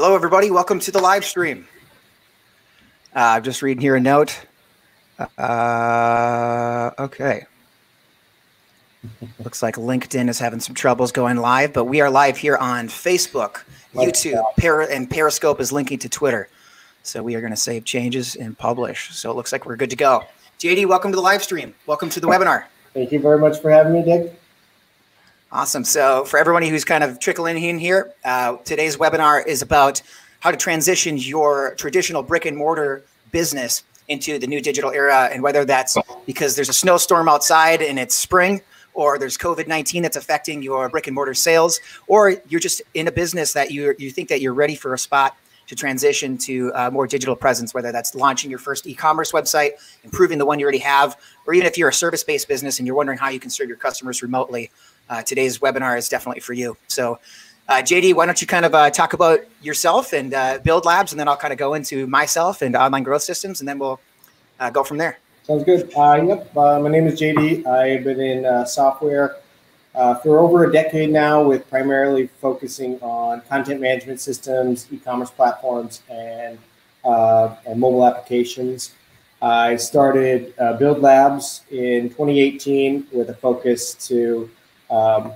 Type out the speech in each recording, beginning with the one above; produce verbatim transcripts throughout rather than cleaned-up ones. Hello, everybody. Welcome to the live stream. Uh, I'm just reading here a note. Uh, okay. Looks like LinkedIn is having some troubles going live, but we are live here on Facebook, YouTube, per- and Periscope is linking to Twitter. So we are going to save changes and publish. So it looks like we're good to go. J D, welcome to the live stream. Welcome to the webinar. Thank you very much for having me, Dick. Awesome. So for everyone who's kind of trickling in here, uh, today's webinar is about how to transition your traditional brick and mortar business into the new digital era, and whether that's because there's a snowstorm outside and it's spring, or there's COVID nineteen that's affecting your brick and mortar sales, or you're just in a business that you you think that you're ready for a spot to transition to a more digital presence, whether that's launching your first e-commerce website, improving the one you already have, or even if you're a service-based business and you're wondering how you can serve your customers remotely. Uh, today's webinar is definitely for you. So uh, J D, why don't you kind of uh, talk about yourself and uh, Build Labs, and then I'll kind of go into myself and Online Growth Systems, and then we'll uh, go from there. Sounds good. Uh, yep. Uh, my name is J D. I've been in uh, software uh, for over a decade now, with primarily focusing on content management systems, e-commerce platforms, and, uh, and mobile applications. I started uh, Build Labs in twenty eighteen with a focus to Um,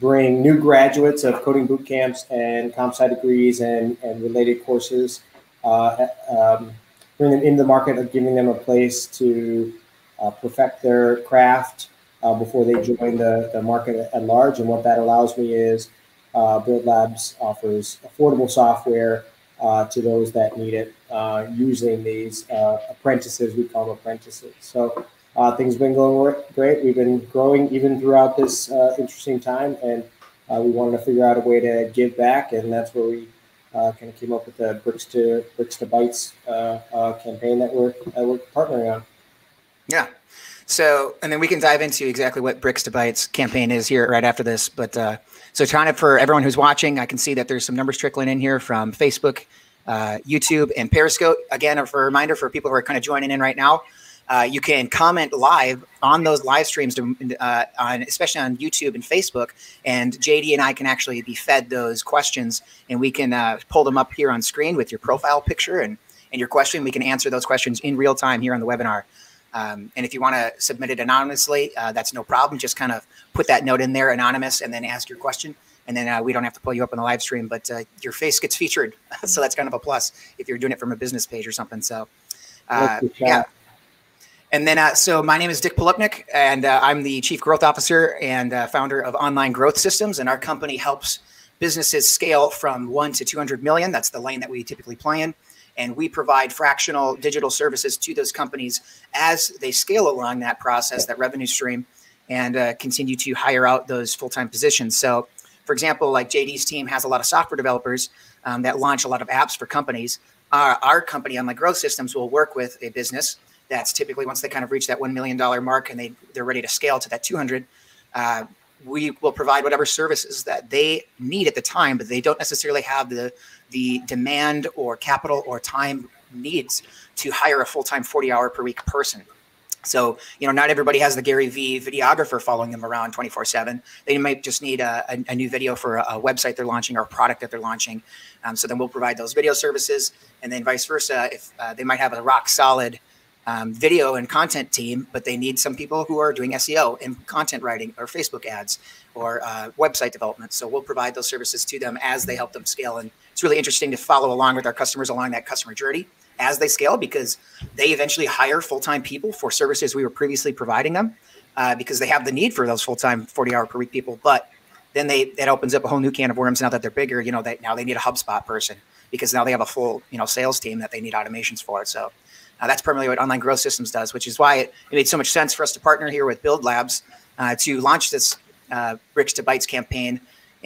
bring new graduates of coding boot camps and comp sci degrees and, and related courses, uh, um, bring them into the market of giving them a place to uh, perfect their craft uh, before they join the, the market at large. And what that allows me is uh, Build Labs offers affordable software uh, to those that need it, uh, using these uh, apprentices, we call them apprentices. So. Uh, things have been going great. We've been growing even throughout this uh, interesting time, and uh, we wanted to figure out a way to give back, and that's where we uh, kind of came up with the Bricks to Bricks to Bytes uh, uh, campaign that we're, uh, we're partnering on. Yeah. So, and then we can dive into exactly what Bricks to Bytes campaign is here right after this. But uh, so trying to, for everyone who's watching, I can see that there's some numbers trickling in here from Facebook, uh, YouTube, and Periscope. Again, for a reminder for people who are kind of joining in right now, Uh, you can comment live on those live streams, to, uh, on, especially on YouTube and Facebook, and J D and I can actually be fed those questions, and we can uh, pull them up here on screen with your profile picture and, and your question. We can answer those questions in real time here on the webinar. Um, and if you want to submit it anonymously, uh, that's no problem. Just kind of put that note in there, anonymous, and then ask your question. And then uh, we don't have to pull you up on the live stream, but uh, your face gets featured. So that's kind of a plus if you're doing it from a business page or something. So, uh, yeah. And then, uh, so my name is Dick Polipnick, and uh, I'm the Chief Growth Officer and uh, founder of Online Growth Systems. And our company helps businesses scale from one to two hundred million. That's the lane that we typically play in. And we provide fractional digital services to those companies as they scale along that process, that revenue stream, and uh, continue to hire out those full-time positions. So, for example, like J D's team has a lot of software developers um, that launch a lot of apps for companies. Our, our company, Online Growth Systems, will work with a business that's typically, once they kind of reach that one million dollars mark and they, they're ready to scale to that two hundred, uh, we will provide whatever services that they need at the time, but they don't necessarily have the, the demand or capital or time needs to hire a full-time forty hour per week person. So, you know, not everybody has the Gary Vee videographer following them around twenty-four seven. They might just need a, a, a new video for a, a website they're launching or a product that they're launching. Um, so then we'll provide those video services, and then vice versa. If uh, they might have a rock solid Um, video and content team, but they need some people who are doing S E O and content writing or Facebook ads or uh, website development. So we'll provide those services to them as they help them scale. And it's really interesting to follow along with our customers along that customer journey as they scale, because they eventually hire full-time people for services we were previously providing them uh, because they have the need for those full-time forty hour per week people. But then they, that opens up a whole new can of worms now that they're bigger. You know, that now they need a HubSpot person because now they have a full, you know, sales team that they need automations for. So Uh, that's primarily what Online Growth Systems does, which is why it, it made so much sense for us to partner here with Build Labs uh, to launch this uh, Bricks to Bytes campaign.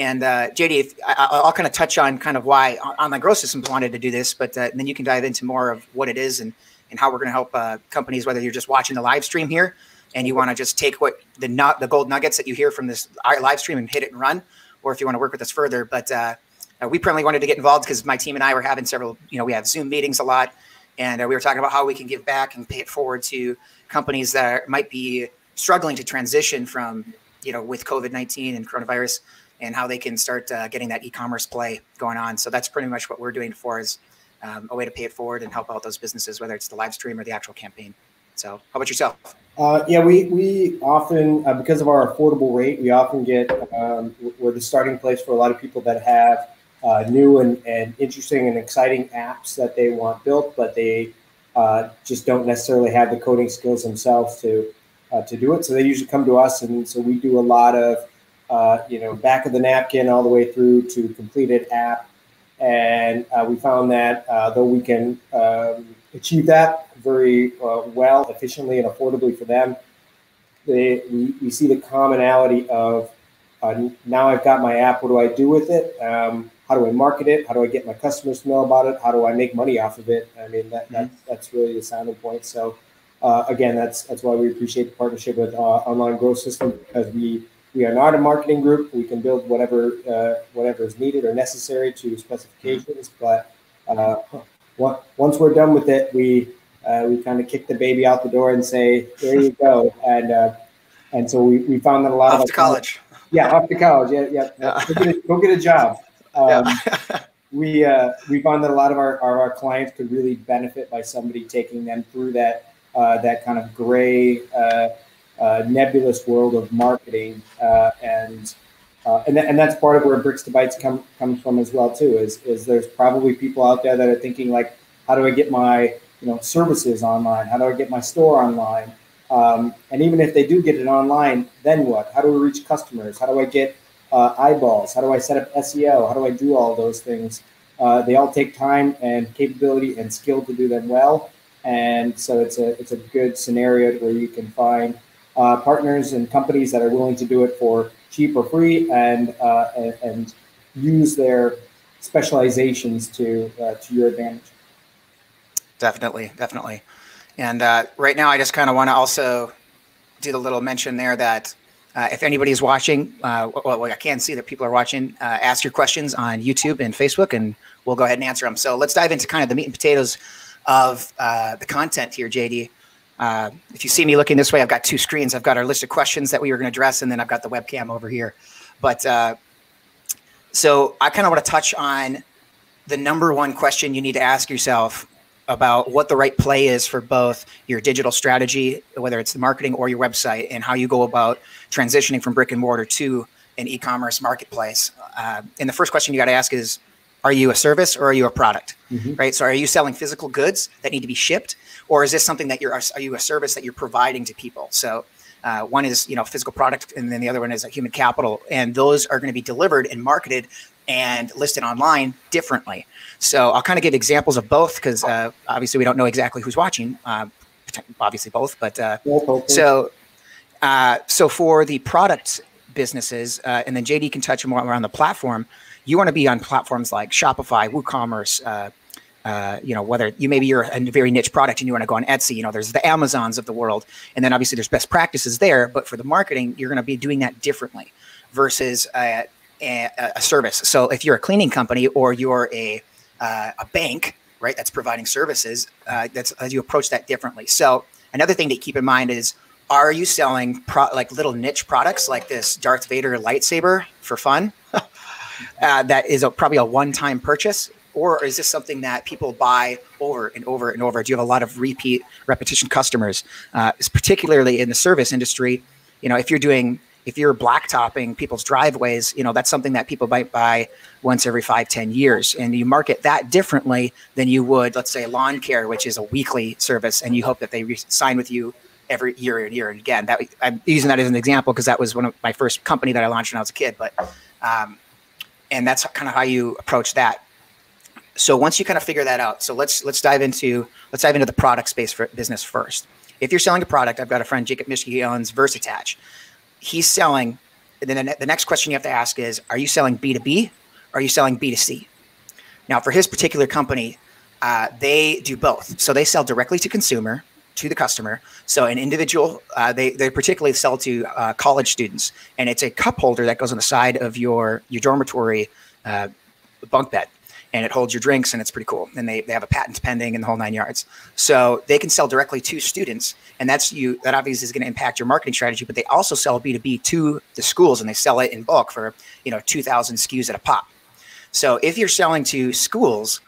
And uh, J D, if, I, I'll kind of touch on kind of why Online Growth Systems wanted to do this, but uh, then you can dive into more of what it is and, and how we're going to help uh, companies, whether you're just watching the live stream here and you want to just take what the not, the gold nuggets that you hear from this live stream and hit it and run, or if you want to work with us further. But uh, we primarily wanted to get involved because my team and I were having several, you know, we have Zoom meetings a lot. And uh, we were talking about how we can give back and pay it forward to companies that are, might be struggling to transition from, you know, with COVID nineteen and coronavirus and how they can start uh, getting that e-commerce play going on. So that's pretty much what we're doing for is um, a way to pay it forward and help out those businesses, whether it's the live stream or the actual campaign. So how about yourself? Uh, yeah, we, we often, uh, because of our affordable rate, we often get, um, we're the starting place for a lot of people that have uh, new and, and interesting and exciting apps that they want built, but they uh, just don't necessarily have the coding skills themselves to uh, to do it. So they usually come to us, and so we do a lot of, uh, you know, back of the napkin all the way through to completed app. And uh, we found that uh, though we can um, achieve that very uh, well, efficiently, and affordably for them, they, we, we see the commonality of uh, now I've got my app, what do I do with it? Um, how do I market it? How do I get my customers to know about it? How do I make money off of it? I mean, that, that, that's really the sounding point. So uh, again, that's that's why we appreciate the partnership with uh, Online Growth Systems, because we We are not a marketing group. We can build whatever uh, whatever is needed or necessary to specifications. But uh, once we're done with it, we uh, we kind of kick the baby out the door and say, "There you go." And uh, and so we, we found that a lot of off to college. Yeah, off to college. Yeah, yeah. yeah. Go, get a, go get a job. Um, yeah. we uh, we found that a lot of our, our our clients could really benefit by somebody taking them through that uh, that kind of gray. Uh, Uh, nebulous world of marketing, uh, and uh, and, th and that's part of where Bricks to Bytes come, comes from as well too. Is is there's probably people out there that are thinking like, how do I get my you know services online? How do I get my store online? Um, and even if they do get it online, then what? How do we reach customers? How do I get uh, eyeballs? How do I set up S E O? How do I do all those things? Uh, they all take time and capability and skill to do them well, and so it's a it's a good scenario where you can find Uh, partners and companies that are willing to do it for cheap or free, and uh, and, and use their specializations to uh, to your advantage. Definitely, definitely. And uh, right now, I just kind of want to also do the little mention there that uh, if anybody's watching, uh, well, I can see that people are watching. Uh, ask your questions on YouTube and Facebook, and we'll go ahead and answer them. So let's dive into kind of the meat and potatoes of uh, the content here, J D. Uh, if you see me looking this way, I've got two screens. I've got our list of questions that we were going to address, and then I've got the webcam over here. But uh, so I kind of want to touch on the number one question you need to ask yourself about what the right play is for both your digital strategy, whether it's the marketing or your website, and how you go about transitioning from brick and mortar to an e-commerce marketplace. Uh, and the first question you got to ask is, are you a service or are you a product, mm-hmm. right? So are you selling physical goods that need to be shipped, or is this something that you're, are you a service that you're providing to people? So uh, one is, you know, physical product, and then the other one is a human capital. And those are going to be delivered and marketed and listed online differently. So I'll kind of give examples of both, because uh, obviously we don't know exactly who's watching, uh, obviously both. But uh, yeah, so, uh, so for the product businesses, uh, and then J D can touch more around the platform. You want to be on platforms like Shopify, WooCommerce, uh, uh, you know, whether you maybe you're a very niche product and you want to go on Etsy, you know, there's the Amazons of the world. And then obviously there's best practices there. But for the marketing, you're going to be doing that differently versus uh, a, a service. So if you're a cleaning company or you're a, uh, a bank, right, that's providing services, uh, that's as you approach that differently. So another thing to keep in mind is, are you selling pro like little niche products like this Darth Vader lightsaber for fun? Uh, that is a, probably a one-time purchase, or is this something that people buy over and over and over? Do you have a lot of repeat repetition customers? Uh, particularly in the service industry, you know, if you're doing, if you're blacktopping people's driveways, you know, that's something that people might buy once every five, ten years, and you market that differently than you would, let's say, lawn care, which is a weekly service, and you hope that they re sign with you every year and year and again. That I'm using that as an example because that was one of my first company that I launched when I was a kid, but. Um, And that's kind of how you approach that. So once you kind of figure that out, so let's let's dive into let's dive into the product space for business first. If you're selling a product, I've got a friend, Jacob Mischke, he owns Versattach. He's selling. And then the next question you have to ask is, are you selling B two B? Or are you selling B two C? Now, for his particular company, uh, they do both. So they sell directly to consumer, to the customer. So an individual, uh, they, they particularly sell to uh, college students, and it's a cup holder that goes on the side of your, your dormitory uh, bunk bed. and it holds your drinks and it's pretty cool. And they, they have a patent pending and the whole nine yards. So they can sell directly to students. And that's you, that obviously is going to impact your marketing strategy, but they also sell B two B to the schools and they sell it in bulk for, you know, two thousand S K Us at a pop. So if you're selling to schools,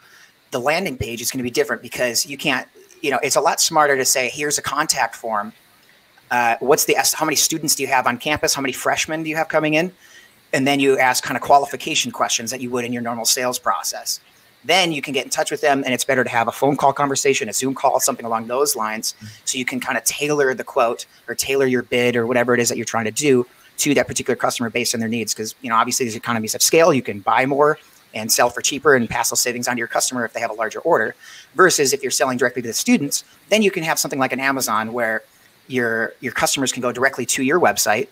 the landing page is going to be different because you can't, you know, it's a lot smarter to say, here's a contact form. Uh, what's the, how many students do you have on campus? How many freshmen do you have coming in? And then you ask kind of qualification questions that you would in your normal sales process. Then you can get in touch with them, and it's better to have a phone call conversation, a Zoom call, something along those lines. So you can kind of tailor the quote or tailor your bid or whatever it is that you're trying to do to that particular customer based on their needs. Because, you know, obviously these economies of scale, you can buy more and sell for cheaper and pass those savings on to your customer if they have a larger order. Versus if you're selling directly to the students, then you can have something like an Amazon where your your customers can go directly to your website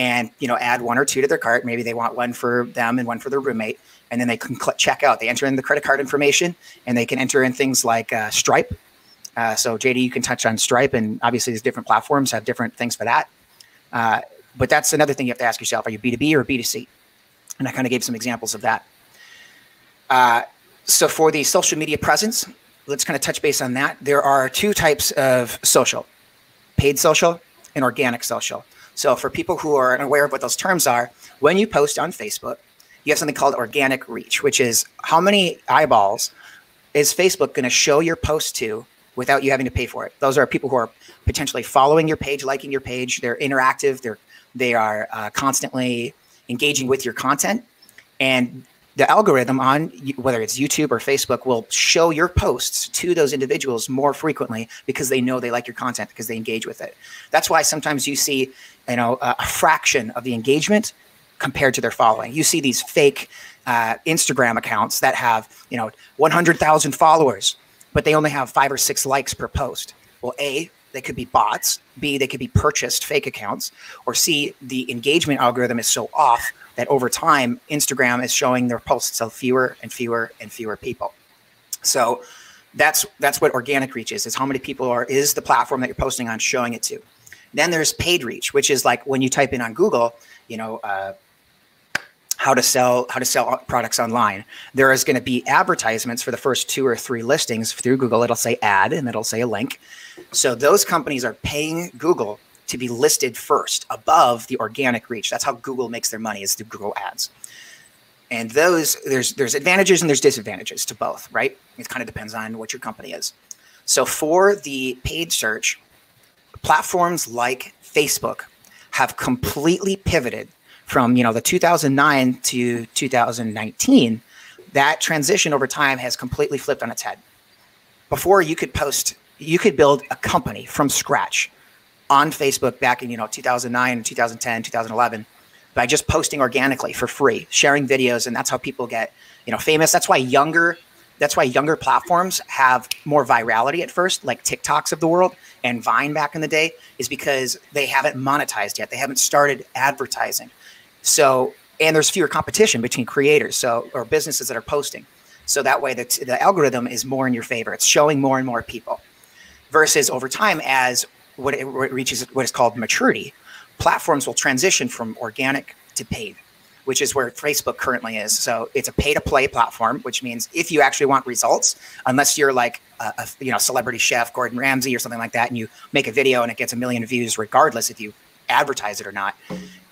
and, you know, add one or two to their cart. Maybe they want one for them and one for their roommate. And then they can click check out. They enter in the credit card information, and they can enter in things like uh, Stripe. Uh, so J D, you can touch on Stripe, and obviously these different platforms have different things for that. Uh, but that's another thing you have to ask yourself. Are you B two B or B two C? And I kind of gave some examples of that. Uh, so for the social media presence, let's kind of touch base on that. There are two types of social: paid social and organic social. So for people who are unaware of what those terms are, when you post on Facebook, you have something called organic reach, which is how many eyeballs is Facebook going to show your post to without you having to pay for it? Those are people who are potentially following your page, liking your page. They're interactive. They're, they are uh, constantly engaging with your content. And the algorithm on whether it's YouTube or Facebook will show your posts to those individuals more frequently because they know they like your content, because they engage with it. That's why sometimes you see, you know, a fraction of the engagement compared to their following. You see these fake uh, Instagram accounts that have, you know, one hundred thousand followers, but they only have five or six likes per post. Well, A, they could be bots. B, they could be purchased fake accounts. Or C, the engagement algorithm is so off that over time, Instagram is showing their posts to fewer and fewer and fewer people. So that's that's what organic reach is, is how many people are, is the platform that you're posting on showing it to. Then there's paid reach, which is like when you type in on Google, you know, uh, how to sell how to sell products online. There is going to be advertisements for the first two or three listings through Google. It'll say ad, and it'll say a link. So those companies are paying Google to be listed first above the organic reach. That's how Google makes their money, is through Google Ads. And those, there's there's advantages and there's disadvantages to both, right? It kind of depends on what your company is. So for the paid search, platforms like Facebook have completely pivoted from, you know, the two thousand nine to two thousand nineteen. That transition over time has completely flipped on its head. Before, you could post, you could build a company from scratch on Facebook back in, you know, two thousand nine, two thousand ten, two thousand eleven, by just posting organically for free, sharing videos. And that's how people get, you know, famous. That's why younger, that's why younger platforms have more virality at first, like TikToks of the world and Vine back in the day, is because they haven't monetized yet. They haven't started advertising. So, and there's fewer competition between creators, so, or businesses that are posting. So that way the, the algorithm is more in your favor. It's showing more and more people, versus over time, as what it reaches what is called maturity, platforms will transition from organic to paid, which is where Facebook currently is. So it's a pay-to-play platform, which means if you actually want results, unless you're like a, a you know, celebrity chef, Gordon Ramsay or something like that, and you make a video and it gets a million views regardless if you advertise it or not,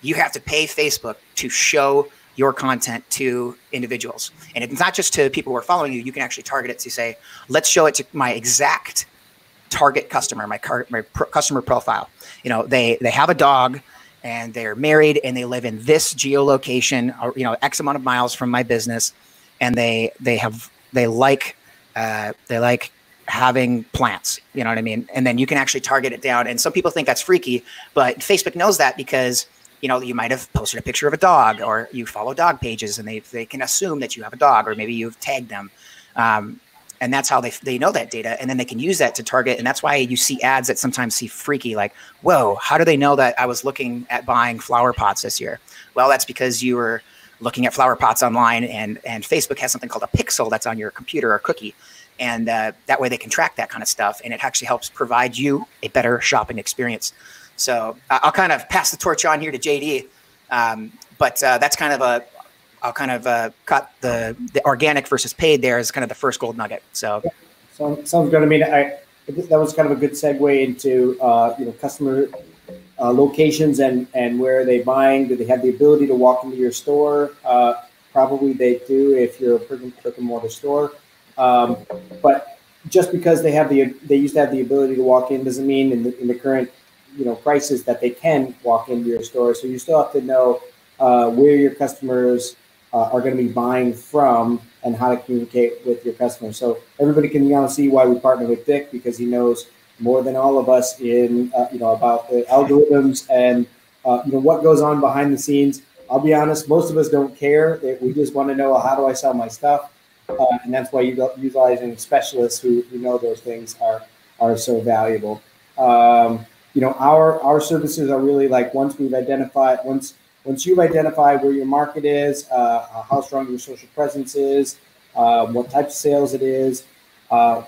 you have to pay Facebook to show your content to individuals. And it's not just to people who are following you. You can actually target it to say, let's show it to my exact target customer, my, car, my pro customer profile. You know, they they have a dog, and they're married, and they live in this geolocation, or, you know, X amount of miles from my business, and they they have they like uh, they like having plants. You know what I mean? And then you can actually target it down. And some people think that's freaky, but Facebook knows that because, you know, you might have posted a picture of a dog, or you follow dog pages, and they they can assume that you have a dog, or maybe you've tagged them. Um, And that's how they, they know that data. And then they can use that to target. And that's why you see ads that sometimes seem freaky, like, whoa, how do they know that I was looking at buying flower pots this year? Well, that's because you were looking at flower pots online, and, and Facebook has something called a pixel that's on your computer, or cookie. And uh, that way they can track that kind of stuff. And it actually helps provide you a better shopping experience. So uh, I'll kind of pass the torch on here to J D. Um, but uh, that's kind of a I'll kind of uh, cut the, the organic versus paid there as kind of the first gold nugget. So, yeah. so sounds good. I mean, I, that was kind of a good segue into uh, you know customer uh, locations and and where are they buying? Do they have the ability to walk into your store? Uh, probably they do if you're a brick and mortar store. Um, but just because they have the they used to have the ability to walk in doesn't mean in the, in the current you know crisis that they can walk into your store. So you still have to know uh, where your customers uh, are going to be buying from and how to communicate with your customers. So everybody can now see why we partner with Dick, because he knows more than all of us in uh, you know about the algorithms and uh, you know what goes on behind the scenes. I'll be honest, most of us don't care. We just want to know how do I sell my stuff. Uh, and that's why utilizing specialists who, who know those things are are so valuable. Um, you know, our our services are really like once we've identified, once once you've identified where your market is, uh, how strong your social presence is, uh, what type of sales it is, uh,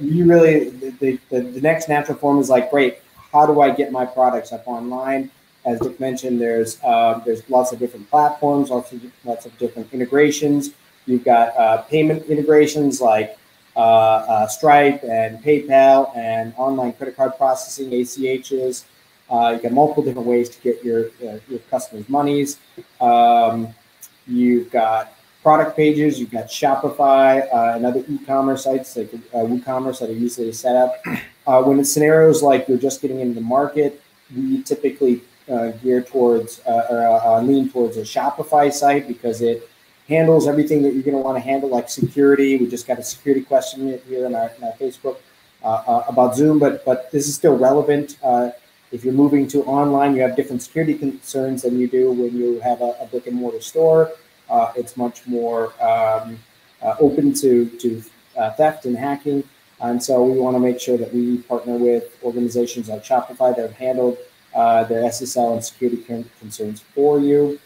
you really the, the the next natural form is like, great, how do I get my products up online? As Dick mentioned, there's uh, there's lots of different platforms, lots of lots of different integrations. You've got uh, payment integrations like uh, uh, Stripe and PayPal and online credit card processing, A C H's. Uh, you've got multiple different ways to get your uh, your customers' monies. Um, you've got product pages. You've got Shopify uh, and other e-commerce sites like uh, WooCommerce that are usually set up. Uh, when it's scenarios like you're just getting into the market, we typically uh, gear towards uh, or uh, lean towards a Shopify site because it handles everything that you're going to want to handle, like security. We just got a security question here in our, in our Facebook uh, uh, about Zoom, but but this is still relevant. Uh, if you're moving to online, you have different security concerns than you do when you have a, a brick and mortar store. Uh, it's much more um, uh, open to, to uh, theft and hacking. And so we want to make sure that we partner with organizations like Shopify that have handled uh, their S S L and security con- concerns for you.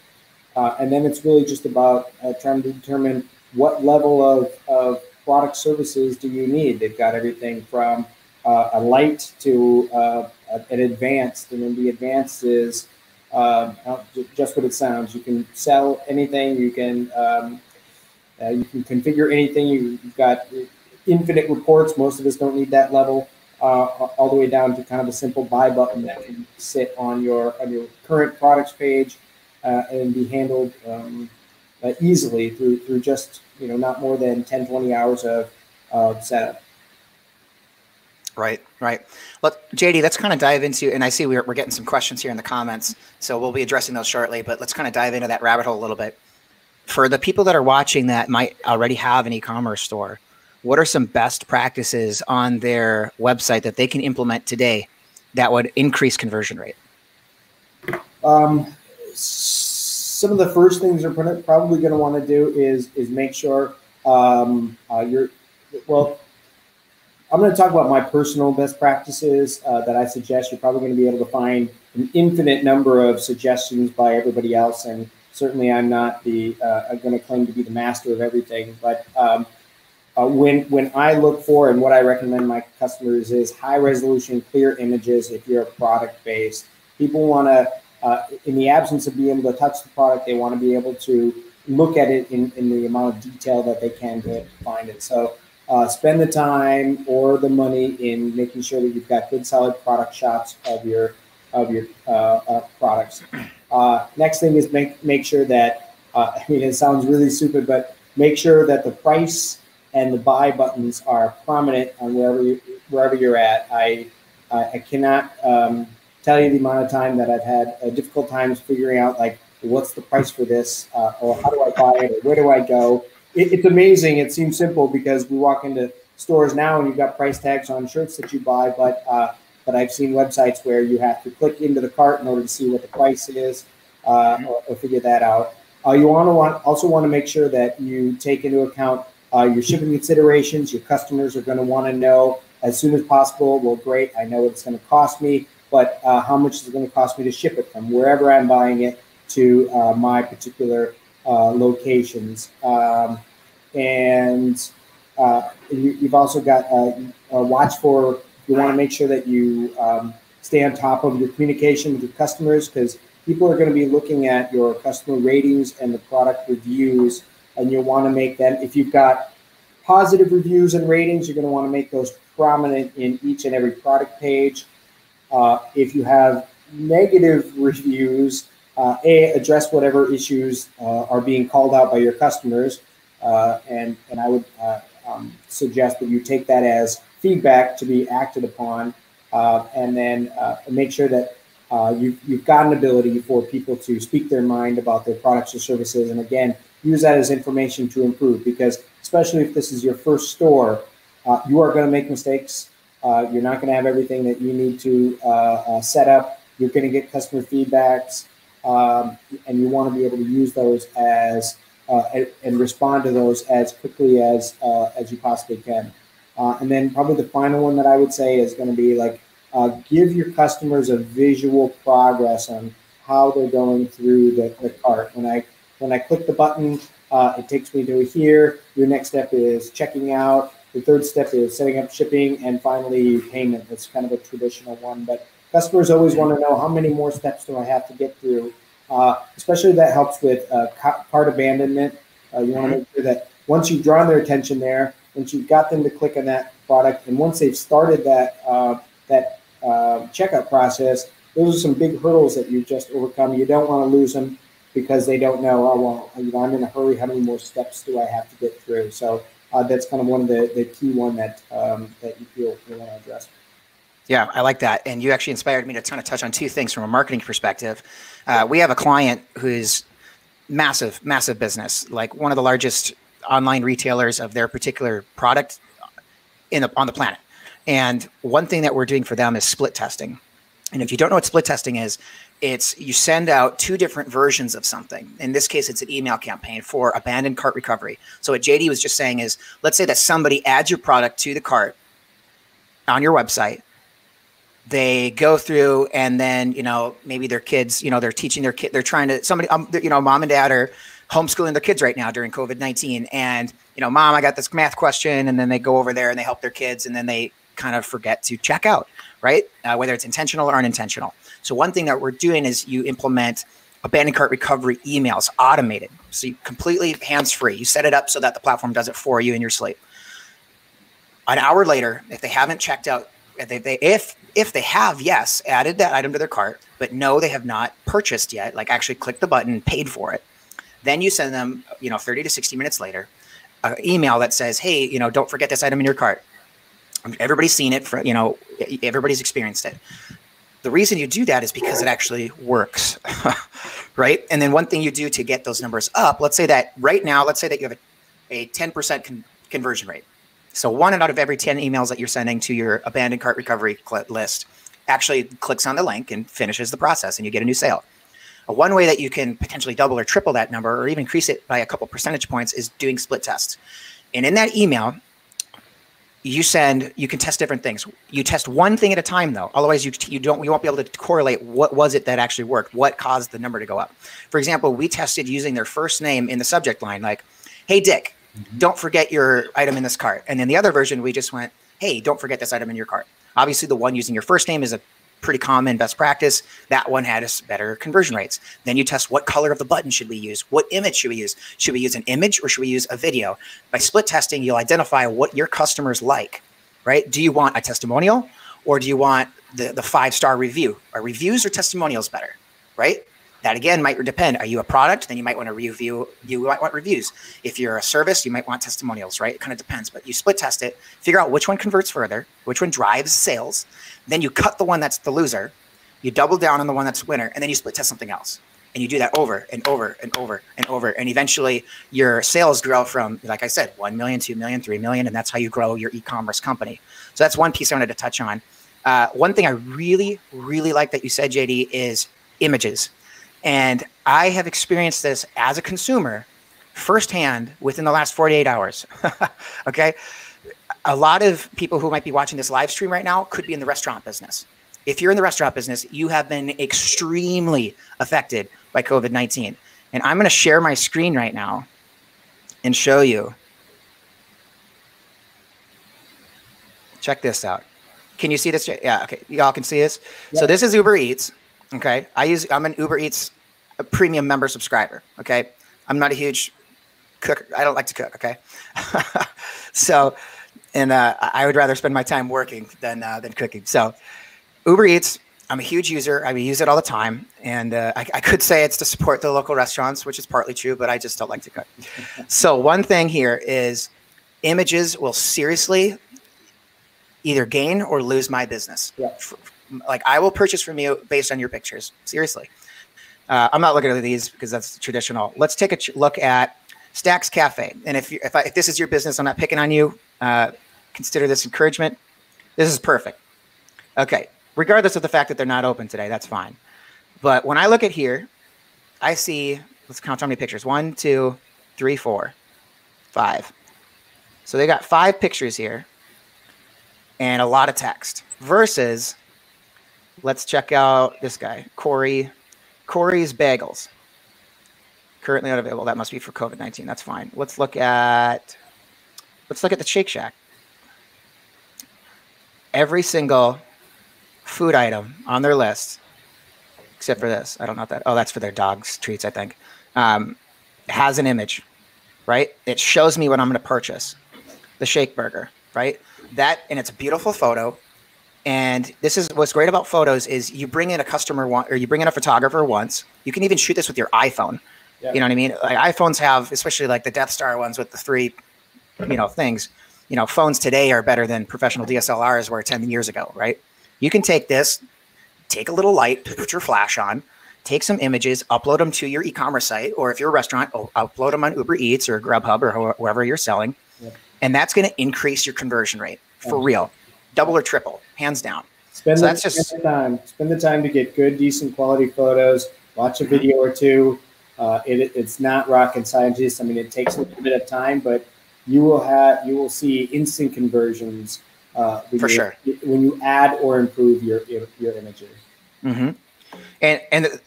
Uh, and then it's really just about uh, trying to determine what level of, of product services do you need. They've got everything from uh, a light to uh, an advanced. And then the advanced is uh, just what it sounds. You can sell anything. You can um, uh, you can configure anything. You've got infinite reports. Most of us don't need that level. Uh, all the way down to kind of a simple buy button that can sit on your on your current products page. Uh, and be handled um, uh, easily through through just you know not more than ten, twenty hours of uh, setup. Right, right. Well, J D, let's kind of dive into, and I see we're, we're getting some questions here in the comments, so we'll be addressing those shortly, but let's kind of dive into that rabbit hole a little bit. For the people that are watching that might already have an e-commerce store, what are some best practices on their website that they can implement today that would increase conversion rate? Um. Some of the first things you're probably going to want to do is is make sure um, uh, you're well. I'm going to talk about my personal best practices uh, that I suggest. You're probably going to be able to find an infinite number of suggestions by everybody else, and certainly I'm not the uh, I'm going to claim to be the master of everything. But um, uh, when when I look for and what I recommend my customers is high resolution, clear images. If you're a product based, people want to. Uh, in the absence of being able to touch the product, they want to be able to look at it in, in the amount of detail that they can to find it. So uh, spend the time or the money in making sure that you've got good, solid product shots of your of your uh, uh, products. Uh, next thing is make make sure that uh, I mean it sounds really stupid, but make sure that the price and the buy buttons are prominent on wherever you, wherever you're at. I I, I cannot. Um, tell you the amount of time that I've had uh, difficult times figuring out like what's the price for this uh, or how do I buy it or where do I go? It, it's amazing. It seems simple because we walk into stores now and you've got price tags on shirts that you buy, but uh, but I've seen websites where you have to click into the cart in order to see what the price is uh, or, or figure that out. Uh, you wanna want also want to make sure that you take into account uh, your shipping considerations. Your customers are going to want to know as soon as possible, well, great, I know what it's going to cost me. But uh, how much is it going to cost me to ship it from wherever I'm buying it to uh, my particular uh, locations? Um, and uh, you, you've also got a, a watch for, you want to make sure that you um, stay on top of your communication with your customers because people are going to be looking at your customer ratings and the product reviews, and you'll want to make them, if you've got positive reviews and ratings, you're going to want to make those prominent in each and every product page. Uh, if you have negative reviews, uh, A, address whatever issues uh, are being called out by your customers, uh, and, and I would uh, um, suggest that you take that as feedback to be acted upon, uh, and then uh, make sure that Uh, you've, you've got an ability for people to speak their mind about their products or services. And again, use that as information to improve, because especially if this is your first store, uh, you are going to make mistakes. Uh, you're not going to have everything that you need to uh, uh, set up. You're going to get customer feedbacks, um, and you want to be able to use those as uh, and, and respond to those as quickly as, uh, as you possibly can. Uh, and then probably the final one that I would say is going to be like, Uh, give your customers a visual progress on how they're going through the, the cart. When I when I click the button, uh, it takes me to here. Your next step is checking out. The third step is setting up shipping, and finally payment. That's kind of a traditional one, but customers always want to know how many more steps do I have to get through. Uh, especially that helps with uh, cart abandonment. Uh, you want to make sure that once you've drawn their attention there, once you've got them to click on that product, and once they've started that uh, that Uh, checkout process, those are some big hurdles that you just overcome. You don't want to lose them because they don't know, oh, well, you know, I'm in a hurry. How many more steps do I have to get through? So uh, that's kind of one of the, the key one that um, that you feel you want to address. Yeah, I like that. And you actually inspired me to kind of touch on two things from a marketing perspective. Uh, we have a client who's massive, massive business, like one of the largest online retailers of their particular product in the, on the planet. And one thing that we're doing for them is split testing. And if you don't know what split testing is, it's you send out two different versions of something. In this case, it's an email campaign for abandoned cart recovery. So what J D was just saying is, let's say that somebody adds your product to the cart on your website. They go through, and then, you know, maybe their kids, you know, they're teaching their kid, they're trying to, somebody, um, you know, mom and dad are homeschooling their kids right now during COVID nineteen. And, you know, mom, I got this math question. And then they go over there and they help their kids, and then they kind of forget to check out, right? Uh, whether it's intentional or unintentional. So one thing that we're doing is you implement abandoned cart recovery emails automated. So you completely hands-free. You set it up so that the platform does it for you in your sleep. An hour later, if they haven't checked out, if they, they, if, if they have, yes, added that item to their cart, but no, they have not purchased yet, like actually clicked the button, paid for it. Then you send them, you know, thirty to sixty minutes later, an email that says, hey, you know, don't forget this item in your cart. Everybody's seen it, for, you know, everybody's experienced it. The reason you do that is because it actually works, right? And then one thing you do to get those numbers up, let's say that right now, let's say that you have a, a ten percent con conversion rate. So one out of every ten emails that you're sending to your abandoned cart recovery list actually clicks on the link and finishes the process, and you get a new sale. One way that you can potentially double or triple that number, or even increase it by a couple percentage points, is doing split tests. And in that email, you send, you can test different things. You test one thing at a time, though. Otherwise, you, you, don't, you won't be able to correlate what was it that actually worked, what caused the number to go up. For example, we tested using their first name in the subject line, like, hey, Dick, mm-hmm. don't forget your item in this cart. And then the other version, we just went, hey, don't forget this item in your cart. Obviously, the one using your first name is a pretty common best practice. That one had us better conversion rates. Then you test what color of the button should we use? What image should we use? Should we use an image or should we use a video? By split testing, you'll identify what your customers like, right? Do you want a testimonial, or do you want the, the five-star review? Are reviews or testimonials better, right? That again might depend. Are you a product? Then you might want to review, you might want reviews. If you're a service, you might want testimonials, right? It kind of depends, but you split test it, figure out which one converts further, which one drives sales. Then you cut the one that's the loser, you double down on the one that's the winner, and then you split test something else. And you do that over and over and over and over. And eventually your sales grow from, like I said, one million, two million, three million, and that's how you grow your e-commerce company. So that's one piece I wanted to touch on. Uh, one thing I really, really like that you said, J D, is images. And I have experienced this as a consumer firsthand within the last forty-eight hours, okay? A lot of people who might be watching this live stream right now could be in the restaurant business. If you're in the restaurant business, you have been extremely affected by COVID nineteen. And I'm gonna share my screen right now and show you. Check this out. Can you see this? Yeah, okay, y'all can see this. Yep. So this is Uber Eats. Okay, I use I'm an Uber Eats a premium member subscriber. Okay, I'm not a huge cook. I don't like to cook. Okay, so and uh, I would rather spend my time working than uh, than cooking. So Uber Eats, I'm a huge user. I use it all the time, and uh, I, I could say it's to support the local restaurants, which is partly true, but I just don't like to cook. So one thing here is images will seriously either gain or lose my business. Yeah. Like I will purchase from you based on your pictures. Seriously. Uh, I'm not looking at these because that's traditional. Let's take a look at Stacks Cafe. And if you, if, I, if this is your business, I'm not picking on you. Uh, consider this encouragement. This is perfect. Okay. Regardless of the fact that they're not open today, that's fine. But when I look at here, I see, let's count how many pictures. One, two, three, four, five. So they got five pictures here and a lot of text versus let's check out this guy, Corey. Corey's Bagels. Currently not available. That must be for COVID nineteen. That's fine. Let's look at let's look at the Shake Shack. Every single food item on their list, except for this. I don't know what that. Oh, that's for their dogs' treats, I think. Um, has an image, right? It shows me what I'm going to purchase. The Shake Burger, right? That and it's a beautiful photo. And this is what's great about photos is you bring in a customer one, or you bring in a photographer once. You can even shoot this with your iPhone. Yeah. You know what I mean? Like iPhones have, especially like the Death Star ones with the three, you know, things. You know, phones today are better than professional D S L Rs were ten years ago, right? You can take this, take a little light, put your flash on, take some images, upload them to your e-commerce site, or if you're a restaurant, upload them on Uber Eats or Grubhub or wherever you're selling, yeah. And that's going to increase your conversion rate for yeah. real. Double or triple, hands down. Spend, so the, that's just, spend the time. Spend the time to get good, decent quality photos. Watch a video or two. Uh, it, it's not rocket science. I mean, it takes a little bit of time, but you will have you will see instant conversions uh, when for you, sure when you add or improve your your images. Mm-hmm. And and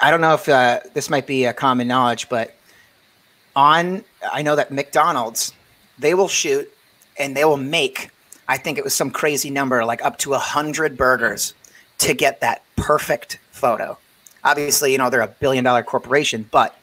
I don't know if uh, this might be a common knowledge, but on I know that McDonald's they will shoot and they will make. I think it was some crazy number, like up to one hundred burgers to get that perfect photo. Obviously, you know, they're a billion dollar corporation, but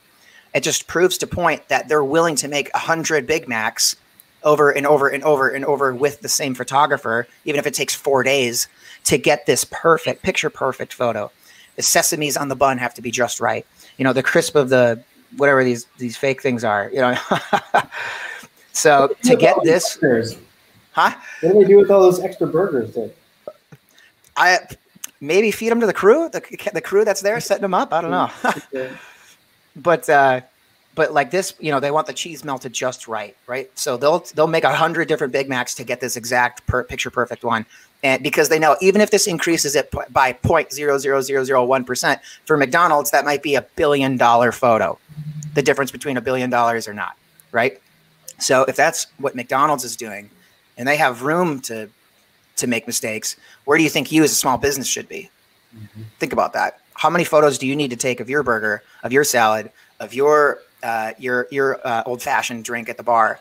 it just proves to point that they're willing to make one hundred Big Macs over and over and over and over with the same photographer, even if it takes four days to get this perfect, picture-perfect photo. The sesames on the bun have to be just right. You know, the crisp of the whatever these these fake things are, you know. So to get this... Huh? What do they do with all those extra burgers then? I maybe feed them to the crew, the the crew that's there setting them up. I don't know. but uh, but like this, you know, they want the cheese melted just right, right? So they'll they'll make a hundred different Big Macs to get this exact per, picture perfect one, and because they know even if this increases it by zero point zero zero zero zero one percent for McDonald's, that might be a billion dollar photo. The difference between a billion dollars or not, right? So if that's what McDonald's is doing. And they have room to to make mistakes. Where do you think you as a small business should be? Mm-hmm. Think about that. How many photos do you need to take of your burger, of your salad, of your uh, your your uh, old-fashioned drink at the bar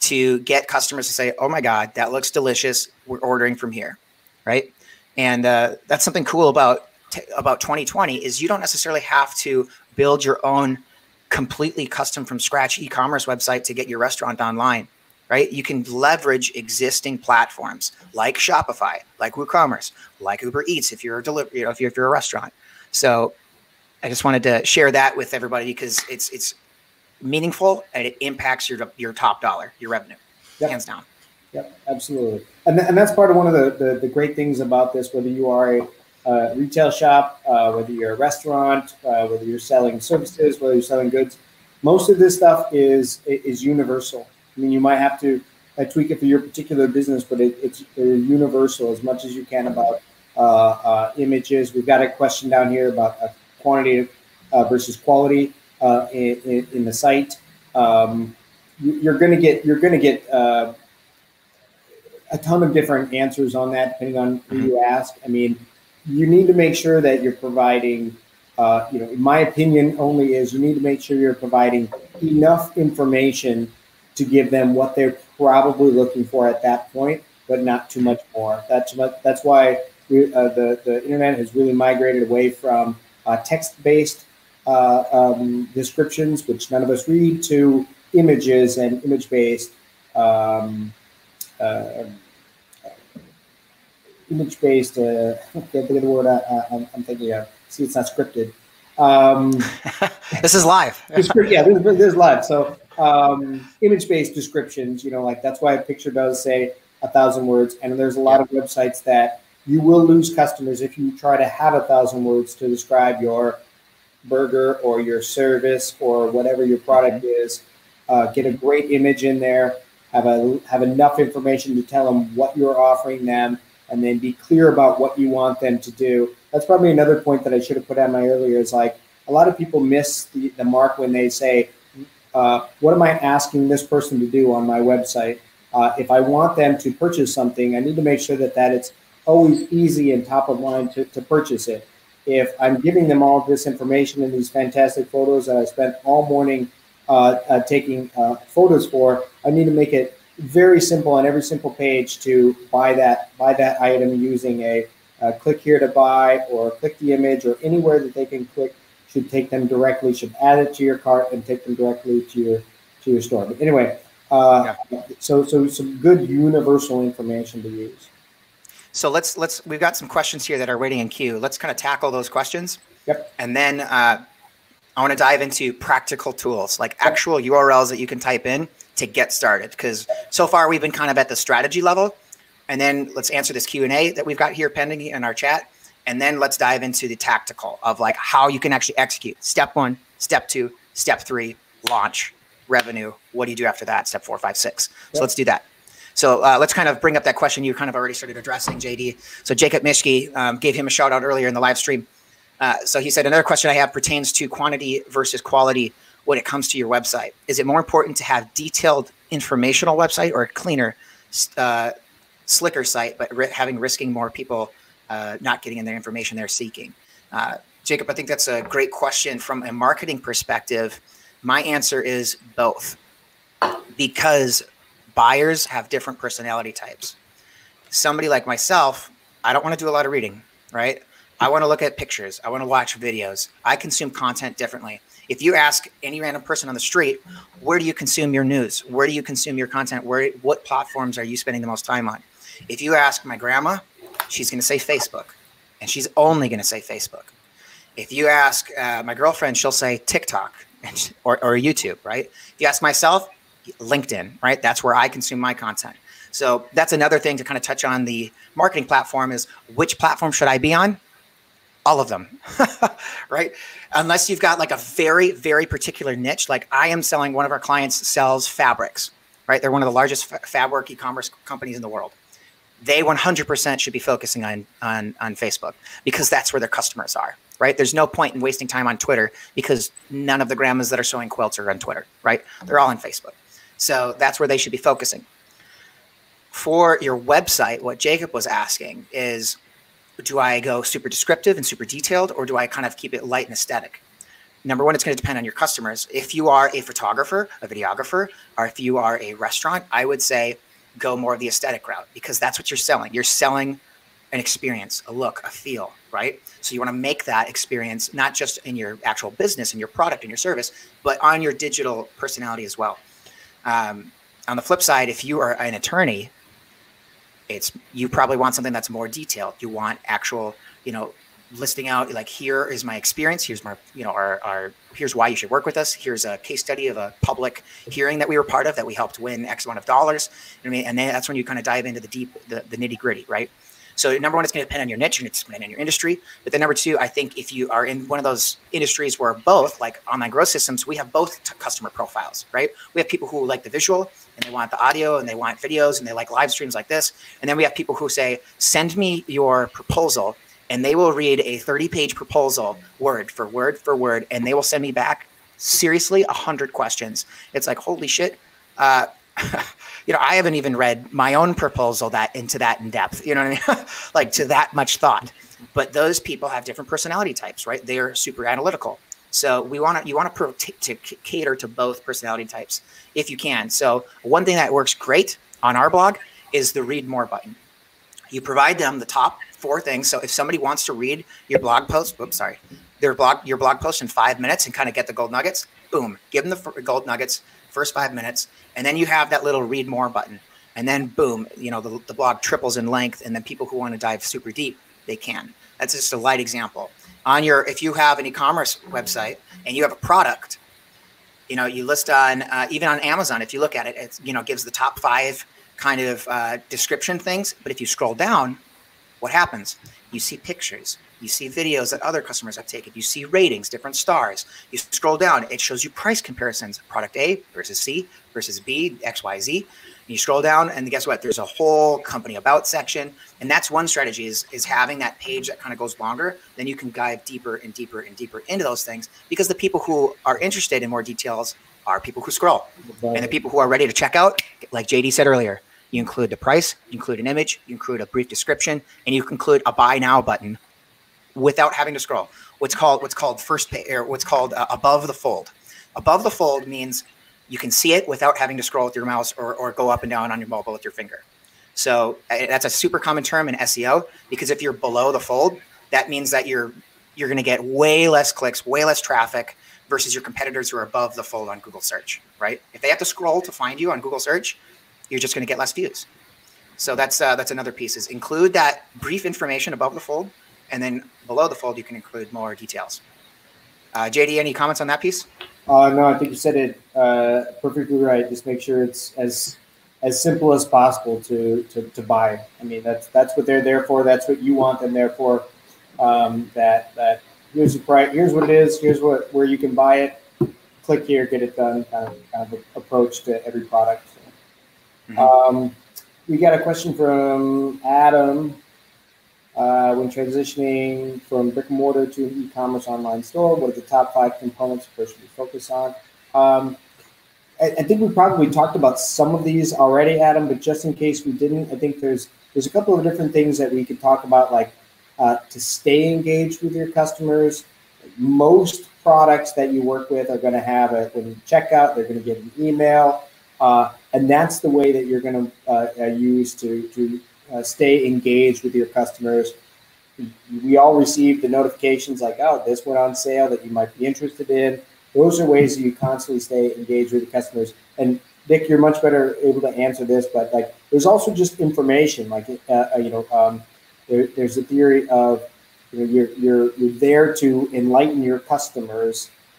to get customers to say, oh, my God, that looks delicious. We're ordering from here, right? And uh, that's something cool about t about twenty twenty is you don't necessarily have to build your own completely custom from scratch e-commerce website to get your restaurant online. Right? You can leverage existing platforms like Shopify, like WooCommerce, like Uber Eats if you're a delivery, you know, if you're if you're a restaurant. So I just wanted to share that with everybody because it's it's meaningful and it impacts your your top dollar, your revenue, yep. Hands down. Yep, absolutely. And th and that's part of one of the, the the great things about this. Whether you are a uh, retail shop, uh, whether you're a restaurant, uh, whether you're selling services, whether you're selling goods, most of this stuff is is universal. I mean, you might have to uh, tweak it for your particular business, but it, it's uh, universal as much as you can about uh, uh, images. We've got a question down here about uh, quantity uh, versus quality uh, in, in the site. Um, you're going to get you're going to get uh, a ton of different answers on that, depending on who you ask. I mean, you need to make sure that you're providing. Uh, you know, in my opinion, only is you need to make sure you're providing enough information to give them what they're probably looking for at that point, but not too much more. That's, that's why uh, the, the internet has really migrated away from uh, text-based uh, um, descriptions, which none of us read, to images and image-based um, uh, image-based, uh, I can't think of the word I, I, I'm thinking of. See, it's not scripted. Um, this is live. Yeah, this, this is live. So um, image-based descriptions, you know, like that's why a picture does say a thousand words. And there's a lot yeah. of websites that you will lose customers if you try to have a thousand words to describe your burger or your service or whatever your product mm-hmm. is. Uh, get a great image in there, have, a, have enough information to tell them what you're offering them, and then be clear about what you want them to do. That's probably another point that I should have put on my earlier is like a lot of people miss the, the mark when they say, uh, what am I asking this person to do on my website? Uh, if I want them to purchase something, I need to make sure that, that it's always easy and top of mind to, to purchase it. If I'm giving them all this information and these fantastic photos that I spent all morning uh, uh, taking uh, photos for, I need to make it very simple on every simple page to buy that buy that item using a uh, click here to buy or click the image or anywhere that they can click should take them directly, should add it to your cart and take them directly to your to your store. But anyway, uh, yeah. so so some good universal information to use. So let's let's we've got some questions here that are waiting in queue. Let's kind of tackle those questions. Yep. And then uh, I want to dive into practical tools like yep. actual U R Ls that you can type in to get started, because so far we've been kind of at the strategy level, and then let's answer this Q and A that we've got here pending in our chat, and then let's dive into the tactical of like how you can actually execute. Step one, step two, step three, launch, revenue. What do you do after that? Step four, five, six. Yep. So let's do that. So uh, let's kind of bring up that question you kind of already started addressing, J D. So Jacob Mischke, um, gave him a shout out earlier in the live stream. Uh, so he said, another question I have pertains to quantity versus quality when it comes to your website. Is it more important to have detailed informational website or a cleaner, uh, slicker site, but ri having risking more people uh, not getting in their information they're seeking? Uh, Jacob, I think that's a great question. From a marketing perspective, my answer is both, because buyers have different personality types. Somebody like myself, I don't want to do a lot of reading, right? I want to look at pictures. I want to watch videos. I consume content differently. If you ask any random person on the street, where do you consume your news? Where do you consume your content? Where, what platforms are you spending the most time on? If you ask my grandma, she's going to say Facebook, and she's only going to say Facebook. If you ask uh, my girlfriend, she'll say TikTok or, or YouTube, right? If you ask myself, LinkedIn, right? That's where I consume my content. So that's another thing to kind of touch on the marketing platform is which platform should I be on? All of them, right? Unless you've got like a very, very particular niche. Like I am selling, one of our clients sells fabrics, right? They're one of the largest fa fabric e-commerce companies in the world. They one hundred percent should be focusing on, on, on Facebook because that's where their customers are, right? There's no point in wasting time on Twitter because none of the grandmas that are sewing quilts are on Twitter, right? They're all on Facebook. So that's where they should be focusing. For your website, what Jacob was asking is, do I go super descriptive and super detailed, or do I kind of keep it light and aesthetic? Number one, it's going to depend on your customers. If you are a photographer, a videographer, or if you are a restaurant, I would say go more of the aesthetic route because that's what you're selling. You're selling an experience, a look, a feel, right? So you want to make that experience not just in your actual business and your product and your service, but on your digital personality as well. Um, on the flip side, if you are an attorney, It's, you probably want something that's more detailed. You want actual, you know, listing out like, here is my experience. Here's my, you know, our, our, here's why you should work with us. Here's a case study of a public hearing that we were part of that we helped win X amount of dollars. You know what I mean? And then that's when you kind of dive into the deep, the, the nitty gritty, right? So number one, it's going to depend on your niche and it's going to depend on your industry. But then number two, I think if you are in one of those industries where both, like Online Growth Systems, we have both customer profiles, right? We have people who like the visual and they want the audio and they want videos and they like live streams like this. And then we have people who say, send me your proposal, and they will read a thirty page proposal word for word for word. And they will send me back seriously one hundred questions. It's like, holy shit. Uh, you know, I haven't even read my own proposal that into that in depth, you know what I mean? Like to that much thought, but those people have different personality types, right? They're super analytical. So we want to, you want to, to cater to both personality types if you can. So one thing that works great on our blog is the read more button. You provide them the top four things. So if somebody wants to read your blog post, oops, sorry, their blog, your blog post in five minutes and kind of get the gold nuggets, boom, give them the gold nuggets first five minutes. And then you have that little read more button. And then boom, you know, the, the blog triples in length, and then people who want to dive super deep, they can. That's just a light example. On your, if you have an e-commerce website and you have a product, you know, you list on, uh, even on Amazon, if you look at it, it's, you know, gives the top five kind of uh, description things. But if you scroll down, what happens? You see pictures, you see videos that other customers have taken, you see ratings, different stars. You scroll down, it shows you price comparisons, product A versus C versus B, X, Y, Z. You scroll down, and guess what? There's a whole company about section. And that's one strategy, is, is having that page that kind of goes longer. Then you can dive deeper and deeper and deeper into those things, because the people who are interested in more details are people who scroll. And the people who are ready to check out, like J D said earlier, you include the price, you include an image, you include a brief description, and you include a buy now button without having to scroll. What's called what's called first pay, or what's called uh, above the fold. Above the fold means you can see it without having to scroll with your mouse or, or go up and down on your mobile with your finger. So uh, that's a super common term in S E O, because if you're below the fold, that means that you're you're going to get way less clicks, way less traffic versus your competitors who are above the fold on Google search, right? If they have to scroll to find you on Google search, you're just going to get less views. So that's uh, that's another piece, is include that brief information above the fold, and then below the fold, you can include more details. Uh, J D, any comments on that piece? Uh, no, I think you said it uh, perfectly right. Just make sure it's as as simple as possible to, to to buy. I mean, that's that's what they're there for. That's what you want them there for. Um, that that here's the price. Here's what it is. Here's what where you can buy it. Click here, get it done. Kind of, kind of approach to every product. So, mm-hmm. um, we got a question from Adam. Uh, when transitioning from brick and mortar to an e-commerce online store, what are the top five components a person should focus on? Um, I, I think we probably talked about some of these already, Adam, but just in case we didn't, I think there's there's a couple of different things that we could talk about, like uh, to stay engaged with your customers. Most products that you work with are going to have a, when you check out, they're going to get an email, uh, and that's the way that you're going to uh, use to to Uh, stay engaged with your customers. We all receive the notifications like, oh, this went on sale that you might be interested in. Those are ways that you constantly stay engaged with the customers. And Dick, you're much better able to answer this, but like, there's also just information. Like, uh, you know, um, there, there's a theory of, you know, you're you're you're there to enlighten your customers,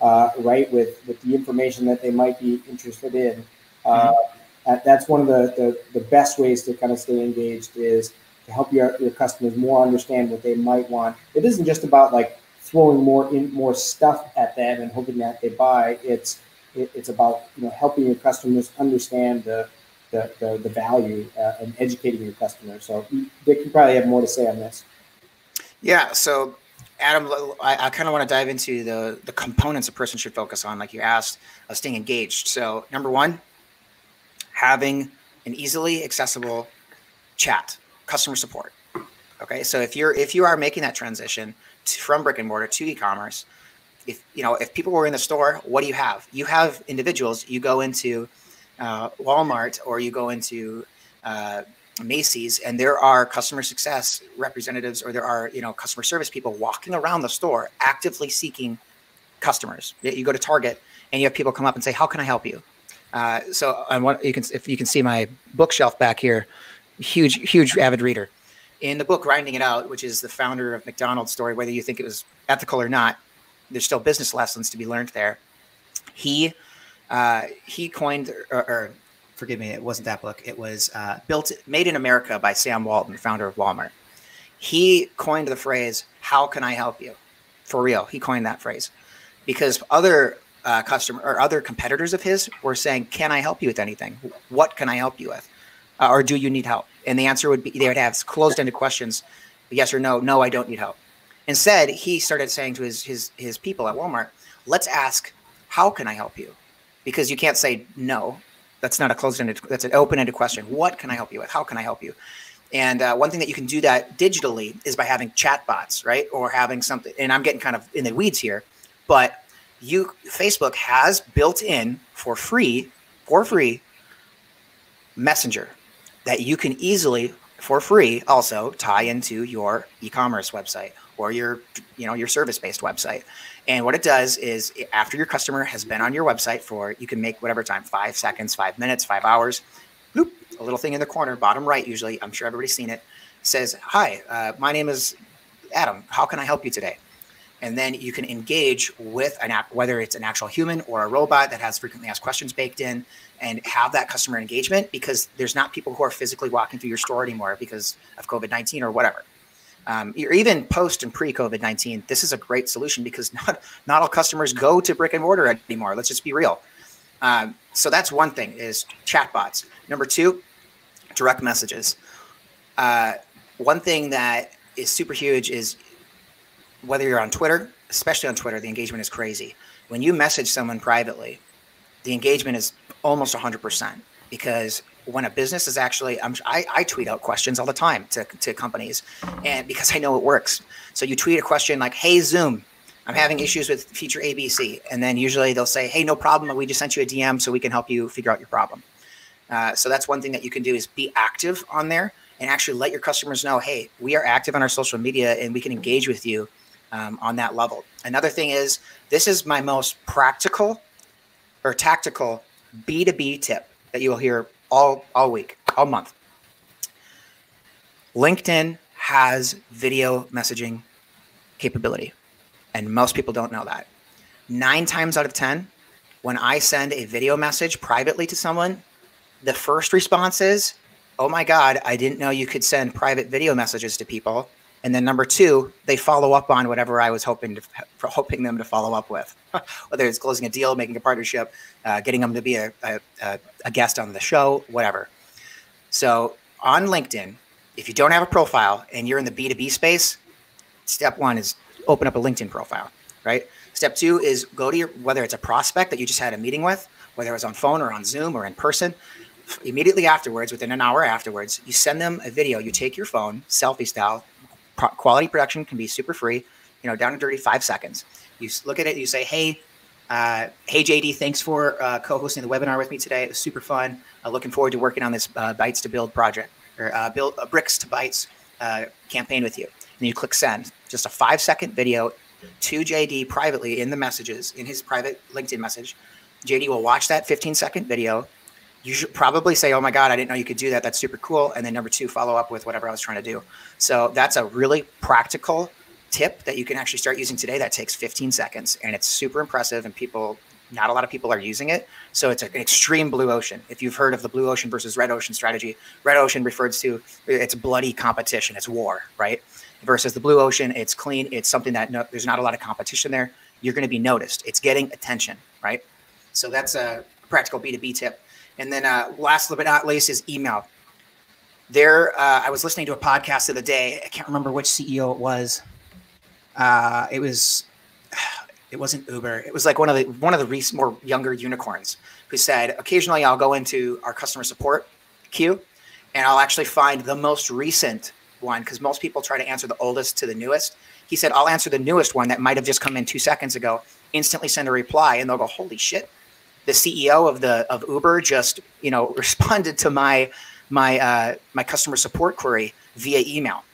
uh, right, with with the information that they might be interested in. Uh, mm-hmm. That's one of the, the, the best ways to kind of stay engaged, is to help your, your customers more understand what they might want. It isn't just about like throwing more in more stuff at them and hoping that they buy. It's it, it's about, you know, helping your customers understand the the, the, the value uh, and educating your customers. So Dick, you probably have more to say on this. Yeah. So Adam, I, I kind of want to dive into the the components a person should focus on, like you asked, of staying engaged. So number one, having an easily accessible chat, customer support. Okay, so if you're if you are making that transition to, from brick and mortar to e-commerce, if you know if people were in the store, what do you have? You have individuals. You go into uh, Walmart or you go into uh, Macy's, and there are customer success representatives, or there are you know customer service people walking around the store actively seeking customers. You go to Target, and you have people come up and say, "How can I help you?" Uh, so I want, you can, if you can see my bookshelf back here, huge, huge avid reader. In the book Grinding It Out, which is the founder of McDonald's story, whether you think it was ethical or not, there's still business lessons to be learned there. He, uh, he coined, or, or forgive me, it wasn't that book. It was uh, built, Made in America by Sam Walton, founder of Walmart. He coined the phrase, "How can I help you?" For real, he coined that phrase, because other Uh, customer or other competitors of his were saying, "Can I help you with anything? What can I help you with? Uh, or do you need help?" And the answer would be, they would have closed-ended questions, yes or no, no, I don't need help. Instead, he started saying to his, his, his people at Walmart, "Let's ask, how can I help you?" Because you can't say no. That's not a closed-ended, that's an open-ended question. What can I help you with? How can I help you? And uh, one thing that you can do that digitally is by having chat bots, right? Or having something, and I'm getting kind of in the weeds here, but You, Facebook has built in for free, for free, Messenger that you can easily for free also tie into your e-commerce website or your, you know, your service-based website. And what it does is after your customer has been on your website for, you can make whatever time, five seconds, five minutes, five hours, bloop, a little thing in the corner, bottom right usually, I'm sure everybody's seen it, says, hi, uh, my name is Adam. How can I help you today? And then you can engage with an app, whether it's an actual human or a robot that has frequently asked questions baked in, and have that customer engagement, because there's not people who are physically walking through your store anymore because of COVID nineteen or whatever. Um, or even post and pre-COVID nineteen, this is a great solution because not, not all customers go to brick and mortar anymore. Let's just be real. Um, so that's one thing, is chatbots. Number two, direct messages. Uh, one thing that is super huge is whether you're on Twitter, especially on Twitter, the engagement is crazy. When you message someone privately, the engagement is almost one hundred percent, because when a business is actually, I'm, I, I tweet out questions all the time to, to companies, and because I know it works. So you tweet a question like, hey, Zoom, I'm having issues with feature A B C. And then usually they'll say, hey, no problem. We just sent you a D M so we can help you figure out your problem. Uh, so that's one thing that you can do, is be active on there and actually let your customers know, hey, we are active on our social media and we can engage with you um, on that level. Another thing is, this is my most practical or tactical B two B tip that you will hear all, all week, all month. LinkedIn has video messaging capability, and most people don't know that. Nine times out of ten, when I send a video message privately to someone, the first response is, oh my God, I didn't know you could send private video messages to people. And then number two, they follow up on whatever I was hoping to, hoping them to follow up with, whether it's closing a deal, making a partnership, uh, getting them to be a, a, a guest on the show, whatever. So on LinkedIn, if you don't have a profile and you're in the B two B space, step one is open up a LinkedIn profile, right? Step two is go to your, whether it's a prospect that you just had a meeting with, whether it was on phone or on Zoom or in person, immediately afterwards, within an hour afterwards, you send them a video, you take your phone, selfie style. Quality production can be super free, you know, down and dirty, five seconds. You look at it, you say, hey, uh, hey, J D, thanks for uh, co-hosting the webinar with me today. It was super fun. Uh, looking forward to working on this uh, Bytes to Build project, or uh, build uh, Bricks to Bytes uh, campaign with you. And you click send, just a five second video to J D privately in the messages, in his private LinkedIn message. J D will watch that fifteen second video. You should probably say, oh my God, I didn't know you could do that. That's super cool. And then number two, follow up with whatever I was trying to do. So that's a really practical tip that you can actually start using today that takes fifteen seconds. And it's super impressive, and people, not a lot of people are using it. So it's an extreme blue ocean. If you've heard of the blue ocean versus red ocean strategy, red ocean refers to, it's bloody competition, it's war, right? Versus the blue ocean, it's clean. It's something that no, there's not a lot of competition there. You're going to be noticed. It's getting attention, right? So that's a practical B two B tip. And then uh, last but not least is email. There, uh, I was listening to a podcast the other day. I can't remember which C E O it was. Uh, it was, it wasn't Uber. It was like one of the one of the recent, more younger unicorns who said, occasionally I'll go into our customer support queue and I'll actually find the most recent one, because most people try to answer the oldest to the newest. He said, I'll answer the newest one that might have just come in two seconds ago, instantly send a reply, and they'll go, holy shit. The C E O of the of Uber just, you know, responded to my my uh, my customer support query via email,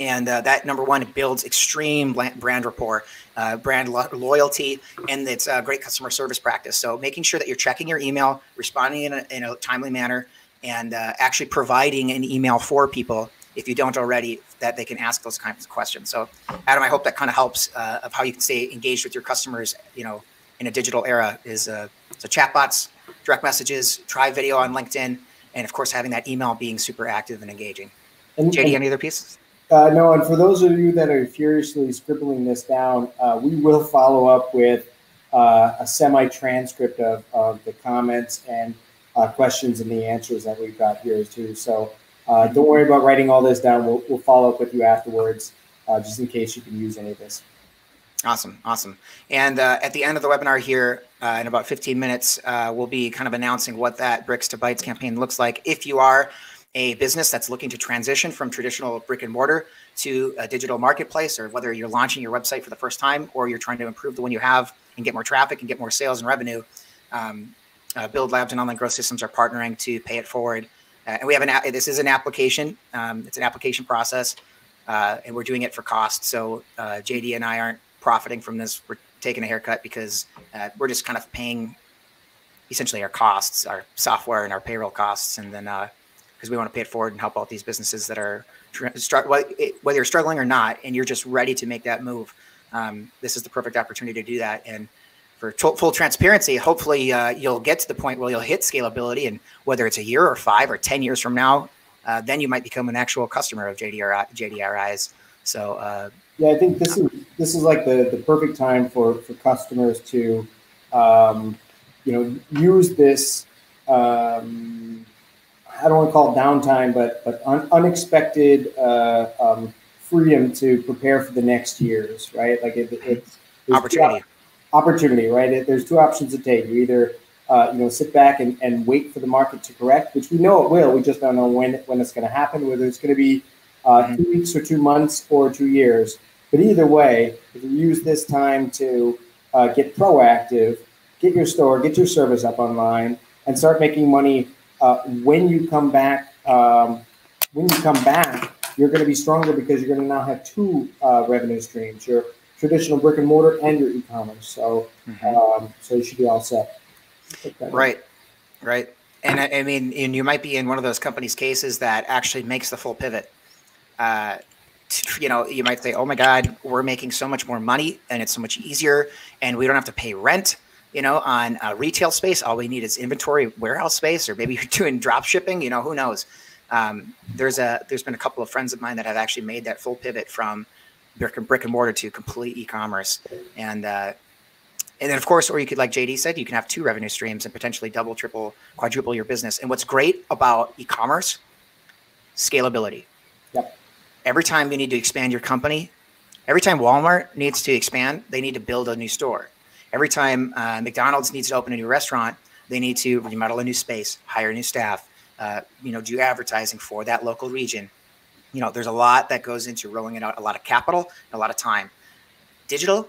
and uh, that, number one, it builds extreme brand rapport, uh, brand lo loyalty, and it's a great customer service practice. So making sure that you're checking your email, responding in a, in a timely manner, and uh, actually providing an email for people if you don't already, that they can ask those kinds of questions. So, Adam, I hope that kind of helps uh, of how you can stay engaged with your customers, you know, in a digital era, is uh, so chatbots, direct messages, try video on LinkedIn, and of course having that email being super active and engaging. And, J D, and, any other pieces? Uh, no, and for those of you that are furiously scribbling this down, uh, we will follow up with uh, a semi-transcript of, of the comments and uh, questions and the answers that we've got here too. So uh, don't worry about writing all this down. We'll, we'll follow up with you afterwards, uh, just in case you can use any of this. Awesome. Awesome. And uh, at the end of the webinar here, uh, in about fifteen minutes, uh, we'll be kind of announcing what that Bricks to Bytes campaign looks like. If you are a business that's looking to transition from traditional brick and mortar to a digital marketplace, or whether you're launching your website for the first time, or you're trying to improve the one you have and get more traffic and get more sales and revenue, um, uh, Build Labs and Online Growth Systems are partnering to pay it forward Uh, and we have an, this is an application. Um, it's an application process, uh, and we're doing it for cost. So uh, J D and I aren't profiting from this. We're taking a haircut because uh, we're just kind of paying essentially our costs, our software and our payroll costs. And then uh, because we want to pay it forward and help out these businesses that are, whether you're struggling or not, and you're just ready to make that move. Um, this is the perfect opportunity to do that. And for full transparency, hopefully uh, you'll get to the point where you'll hit scalability, and whether it's a year or five or ten years from now, uh, then you might become an actual customer of J D R I, J D R Is. So uh, yeah, I think this is this is like the, the perfect time for for customers to um, you know use this. Um, I don't want to call it downtime, but but un unexpected uh, um, freedom to prepare for the next years, right? Like it, it's opportunity. Yeah, opportunity, right? There's two options to take. You either, uh, you know, sit back and, and wait for the market to correct, which we know it will. We just don't know when when it's going to happen, whether it's going to be uh, mm-hmm. two weeks or two months or two years. But either way, if you use this time to uh, get proactive, get your store, get your service up online, and start making money uh, when you come back. Um, when you come back, you're going to be stronger because you're going to now have two uh, revenue streams. You're traditional brick and mortar and your e-commerce. So, mm-hmm. um, so you should be all set. Right. In. Right. And I, I mean, and you might be in one of those companies' cases that actually makes the full pivot. Uh, to, you know, you might say, oh my God, we're making so much more money and it's so much easier and we don't have to pay rent, you know, on uh, retail space. All we need is inventory, warehouse space, or maybe you're doing drop shipping, you know, who knows? Um, there's a, there's been a couple of friends of mine that have actually made that full pivot from brick and brick and mortar to complete e-commerce. And, uh, and then of course, or you could, like J D said, you can have two revenue streams and potentially double, triple, quadruple your business. And what's great about e-commerce, scalability. Yep. Every time you need to expand your company, every time Walmart needs to expand, they need to build a new store. Every time uh, McDonald's needs to open a new restaurant, they need to remodel a new space, hire new staff, uh, you know, do advertising for that local region. You know, there's a lot that goes into rolling it out, a lot of capital, and a lot of time. Digital,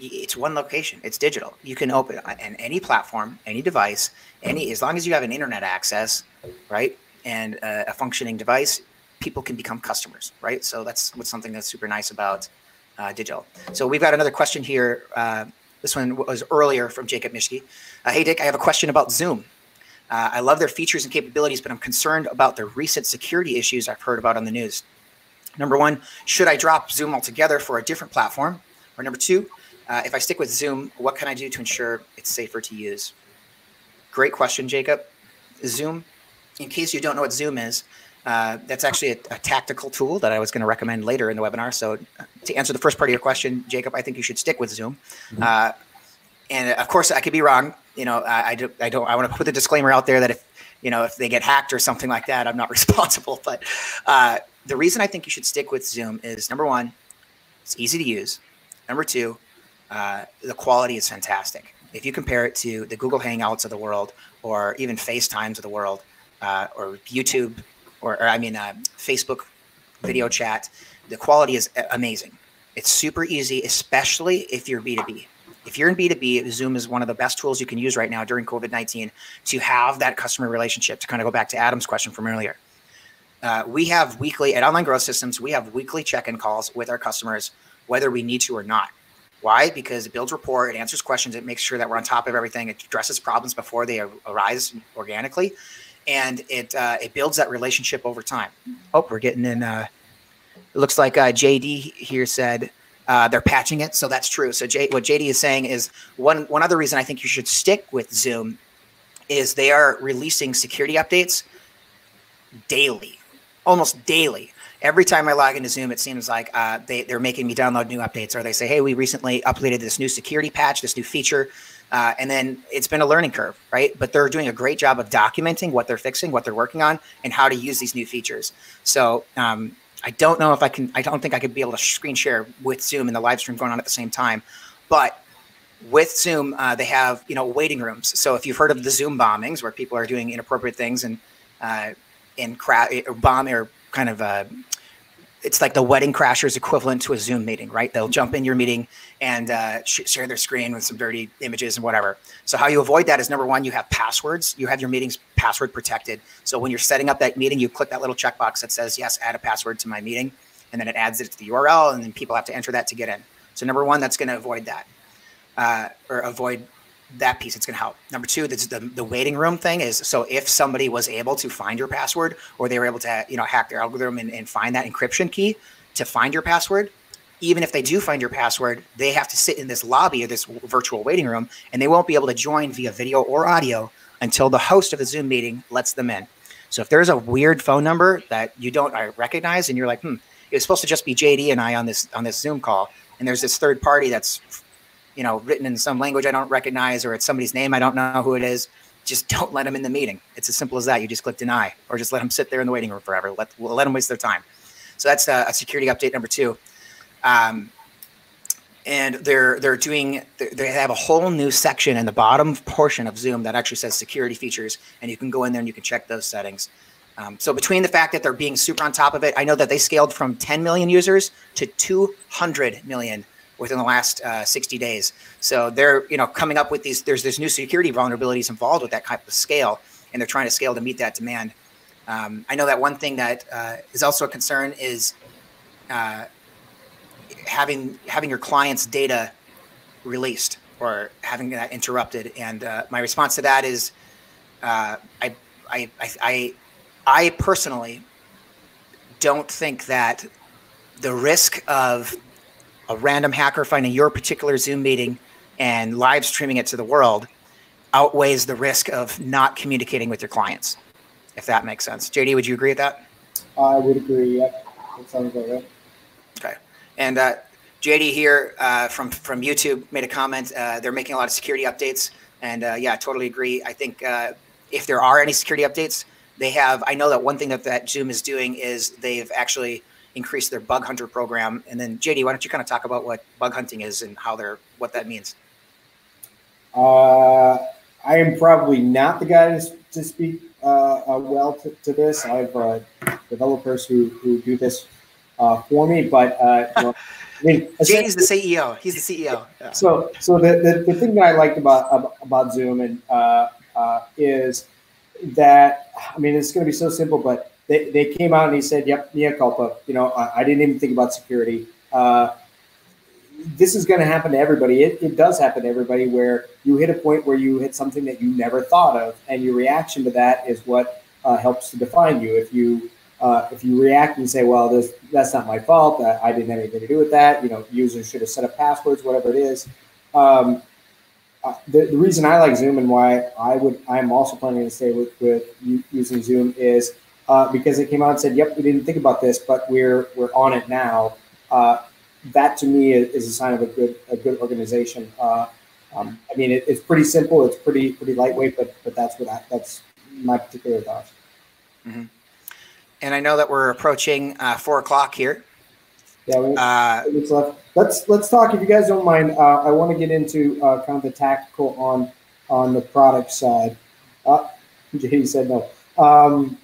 it's one location. It's digital. You can open on any platform, any device, any, as long as you have an internet access, right, and uh, a functioning device, people can become customers, right? So that's what's something that's super nice about uh, digital. So we've got another question here. Uh, this one was earlier from Jacob Mischke. Uh, hey, Dick, I have a question about Zoom. Uh, I love their features and capabilities, but I'm concerned about the recent security issues I've heard about on the news. Number one, should I drop Zoom altogether for a different platform? Or number two, uh, if I stick with Zoom, what can I do to ensure it's safer to use? Great question, Jacob. Zoom, in case you don't know what Zoom is, uh, that's actually a, a tactical tool that I was going to recommend later in the webinar. So to answer the first part of your question, Jacob, I think you should stick with Zoom. Mm-hmm. uh, and of course, I could be wrong. You know, I, I, do, I don't, I want to put the disclaimer out there that if, you know, if they get hacked or something like that, I'm not responsible. But uh, the reason I think you should stick with Zoom is, number one, it's easy to use. Number two, uh, the quality is fantastic. If you compare it to the Google Hangouts of the world, or even FaceTimes of the world, uh, or YouTube, or, or I mean, uh, Facebook video chat, the quality is amazing. It's super easy, especially if you're B two B. If you're in B two B, Zoom is one of the best tools you can use right now during COVID nineteen to have that customer relationship, to kind of go back to Adam's question from earlier. Uh, we have weekly, at Online Growth Systems, we have weekly check-in calls with our customers, whether we need to or not. Why? Because it builds rapport, it answers questions, it makes sure that we're on top of everything, it addresses problems before they arise organically, and it uh, it builds that relationship over time. Oh, we're getting in, uh, it looks like uh, J D here said, Uh, they're patching it, so that's true. So J what J D is saying is one one other reason I think you should stick with Zoom is they are releasing security updates daily, almost daily. Every time I log into Zoom, it seems like uh, they, they're making me download new updates, or they say, hey, we recently updated this new security patch, this new feature, uh, and then it's been a learning curve, right? But they're doing a great job of documenting what they're fixing, what they're working on, and how to use these new features. So um, I don't know if I can, I don't think I could be able to screen share with Zoom and the live stream going on at the same time. But with Zoom, uh, they have, you know, waiting rooms. So if you've heard of the Zoom bombings where people are doing inappropriate things and, uh, and crowd, or bomb or kind of uh, it's like the Wedding Crashers equivalent to a Zoom meeting, right? They'll jump in your meeting and uh, sh share their screen with some dirty images and whatever. So how you avoid that is, number one, you have passwords. You have your meetings password protected. So when you're setting up that meeting, you click that little checkbox that says, yes, add a password to my meeting. And then it adds it to the U R L, and then people have to enter that to get in. So number one, that's going to avoid that uh, or avoid that piece. It's going to help. Number two, this is the, the waiting room thing is, so if somebody was able to find your password, or they were able to, you know, hack their algorithm and, and find that encryption key to find your password, even if they do find your password, they have to sit in this lobby or this virtual waiting room, and they won't be able to join via video or audio until the host of the Zoom meeting lets them in. So if there's a weird phone number that you don't recognize and you're like, hmm, it was supposed to just be J D and I on this, on this Zoom call, and there's this third party that's, you know, written in some language I don't recognize, or it's somebody's name, I don't know who it is, just don't let them in the meeting. It's as simple as that. You just click deny, or just let them sit there in the waiting room forever. Let, let them waste their time. So that's a, a security update number two. Um, and they're, they're doing, they have a whole new section in the bottom portion of Zoom that actually says security features, and you can go in there and you can check those settings. Um, so between the fact that they're being super on top of it, I know that they scaled from ten million users to two hundred million within the last uh, sixty days. So they're, you know, coming up with these, there's this new security vulnerabilities involved with that type of scale, and they're trying to scale to meet that demand. Um, I know that one thing that uh, is also a concern is uh, having, having your client's data released or having that interrupted. And uh, my response to that is uh, I, I, I, I personally don't think that the risk of a random hacker finding your particular Zoom meeting and live streaming it to the world outweighs the risk of not communicating with your clients, if that makes sense. J D, would you agree with that? I would agree, yeah. That sounds about right. Okay. And uh, J D here uh, from, from YouTube made a comment. Uh, they're making a lot of security updates. And uh, yeah, I totally agree. I think uh, if there are any security updates, they have, I know that one thing that, that Zoom is doing is they've actually increase their bug hunter program. And then J D, why don't you kind of talk about what bug hunting is and how they're, what that means? Uh, I am probably not the guy to, to speak uh, uh, well to, to this. I have uh, developers who, who do this uh, for me, but uh, well, I mean, J D's the C E O. He's the C E O. Yeah. So, so the, the, the thing that I liked about about Zoom and uh, uh, is that, I mean, it's going to be so simple, but They, they came out and he said, yep, mea culpa. You know, I, I didn't even think about security. Uh, this is going to happen to everybody. It, it does happen to everybody where you hit a point where you hit something that you never thought of, and your reaction to that is what uh, helps to define you. If you uh, if you react and say, well, this, that's not my fault. I, I didn't have anything to do with that. You know, users should have set up passwords, whatever it is. Um, Uh, the, the reason I like Zoom and why I would I'm also planning to stay with, with using Zoom is uh, because it came out and said, "Yep, we didn't think about this, but we're we're on it now." Uh, that to me is, is a sign of a good a good organization. Uh, um, I mean, it, it's pretty simple, it's pretty pretty lightweight, but but that's what I, that's my particular thought. Mm-hmm. And I know that we're approaching uh, four o'clock here. Yeah, we, uh, it's left. Let's let's talk, if you guys don't mind. Uh, I want to get into uh, kind of the tactical on on the product side. Uh, J D said no. Um,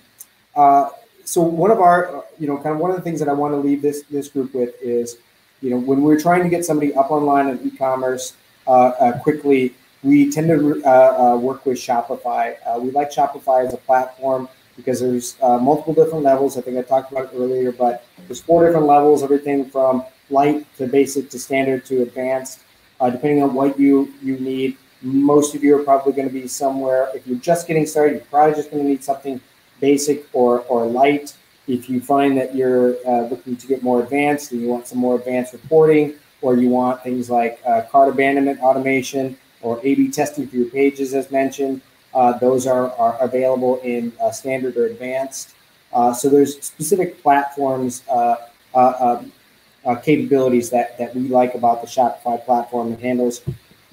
uh, so one of our, you know, kind of one of the things that I want to leave this this group with is, you know, when we're trying to get somebody up online in e-commerce uh, uh, quickly, we tend to uh, uh, work with Shopify. Uh, we like Shopify as a platform, because there's uh, multiple different levels. I think I talked about it earlier, but there's four different levels, everything from light to basic to standard to advanced, uh, depending on what you, you need. Most of you are probably gonna be somewhere, if you're just getting started, you're probably just gonna need something basic or, or light. If you find that you're uh, looking to get more advanced and you want some more advanced reporting, or you want things like uh, cart abandonment automation or A B testing for your pages as mentioned, Uh, those are, are available in uh, standard or advanced. Uh, so there's specific platforms, uh, uh, uh, uh, capabilities that, that we like about the Shopify platform. That handles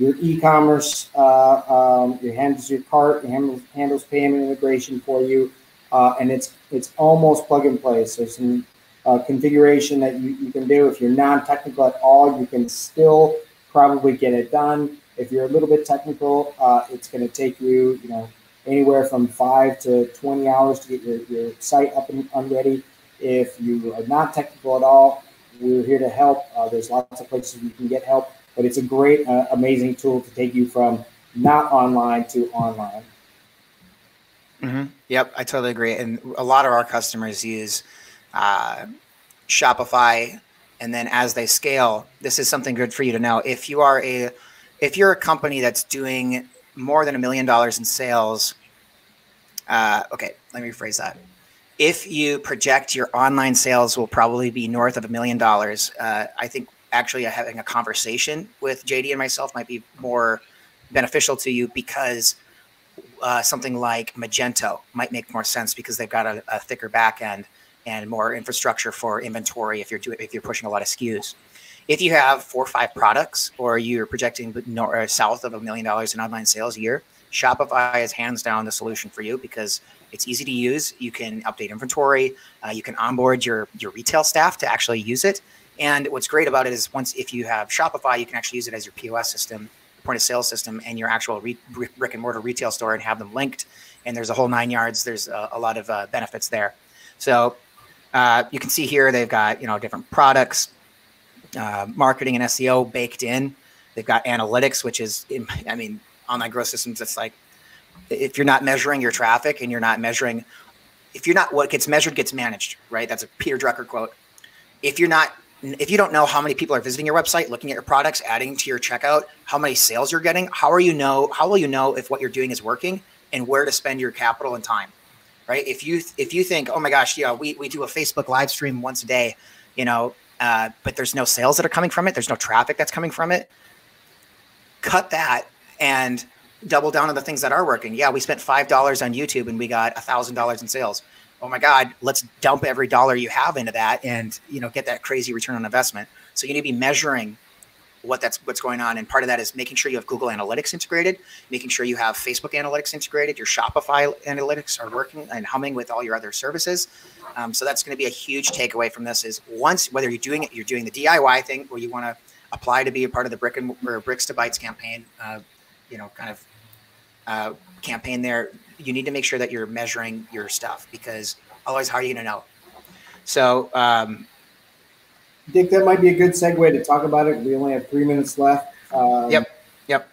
your e-commerce, uh, um, it handles your cart, it handles, handles payment integration for you, uh, and it's it's almost plug and play. So some uh, configuration that you, you can do. If you're non-technical at all, you can still probably get it done. If you're a little bit technical, uh, it's going to take you, you know, anywhere from five to twenty hours to get your, your site up and, and ready. If you are not technical at all, we're here to help. Uh, there's lots of places you can get help, but it's a great, uh, amazing tool to take you from not online to online. Mm-hmm. Yep, I totally agree. And a lot of our customers use uh, Shopify, and then as they scale, this is something good for you to know. If you are a, if you're a company that's doing more than a million dollars in sales, uh, okay, let me rephrase that. If you project your online sales will probably be north of a million dollars, uh, I think actually having a conversation with J D and myself might be more beneficial to you, because uh, something like Magento might make more sense because they've got a, a thicker back end and more infrastructure for inventory if you're doing, if you're pushing a lot of S K Us. If you have four or five products, or you're projecting north, south of a million dollars in online sales a year, Shopify is hands down the solution for you because it's easy to use. You can update inventory. Uh, you can onboard your, your retail staff to actually use it. And what's great about it is once, if you have Shopify, you can actually use it as your P O S system, point of sale system, and your actual re brick and mortar retail store, and have them linked. And there's a whole nine yards. There's a, a lot of uh, benefits there. So uh, you can see here, they've got, you know, different products, uh, marketing and S E O baked in. They've got analytics, which is, in, I mean, Online Growth Systems, it's like, if you're not measuring your traffic and you're not measuring, if you're not, what gets measured gets managed, right? That's a Peter Drucker quote. If you're not, if you don't know how many people are visiting your website, looking at your products, adding to your checkout, how many sales you're getting, how are you know, how will you know if what you're doing is working and where to spend your capital and time, right? If you, if you think, oh my gosh, yeah, we, we do a Facebook live stream once a day, you know, uh, but there's no sales that are coming from it. There's no traffic that's coming from it. Cut that and double down on the things that are working. Yeah, we spent five dollars on YouTube and we got one thousand dollars in sales. Oh my God, let's dump every dollar you have into that and, you know, get that crazy return on investment. So you need to be measuring what that's, what's going on. And part of that is making sure you have Google Analytics integrated, making sure you have Facebook Analytics integrated, your Shopify Analytics are working and humming with all your other services. Um, so that's going to be a huge takeaway from this is once, whether you're doing it, you're doing the D I Y thing where you want to apply to be a part of the brick and or Bricks to Bytes campaign, uh, you know, kind of uh, campaign there, you need to make sure that you're measuring your stuff because otherwise, how are you going to know? So, um, Dick, that might be a good segue to talk about it. We only have three minutes left. Um, yep. Yep.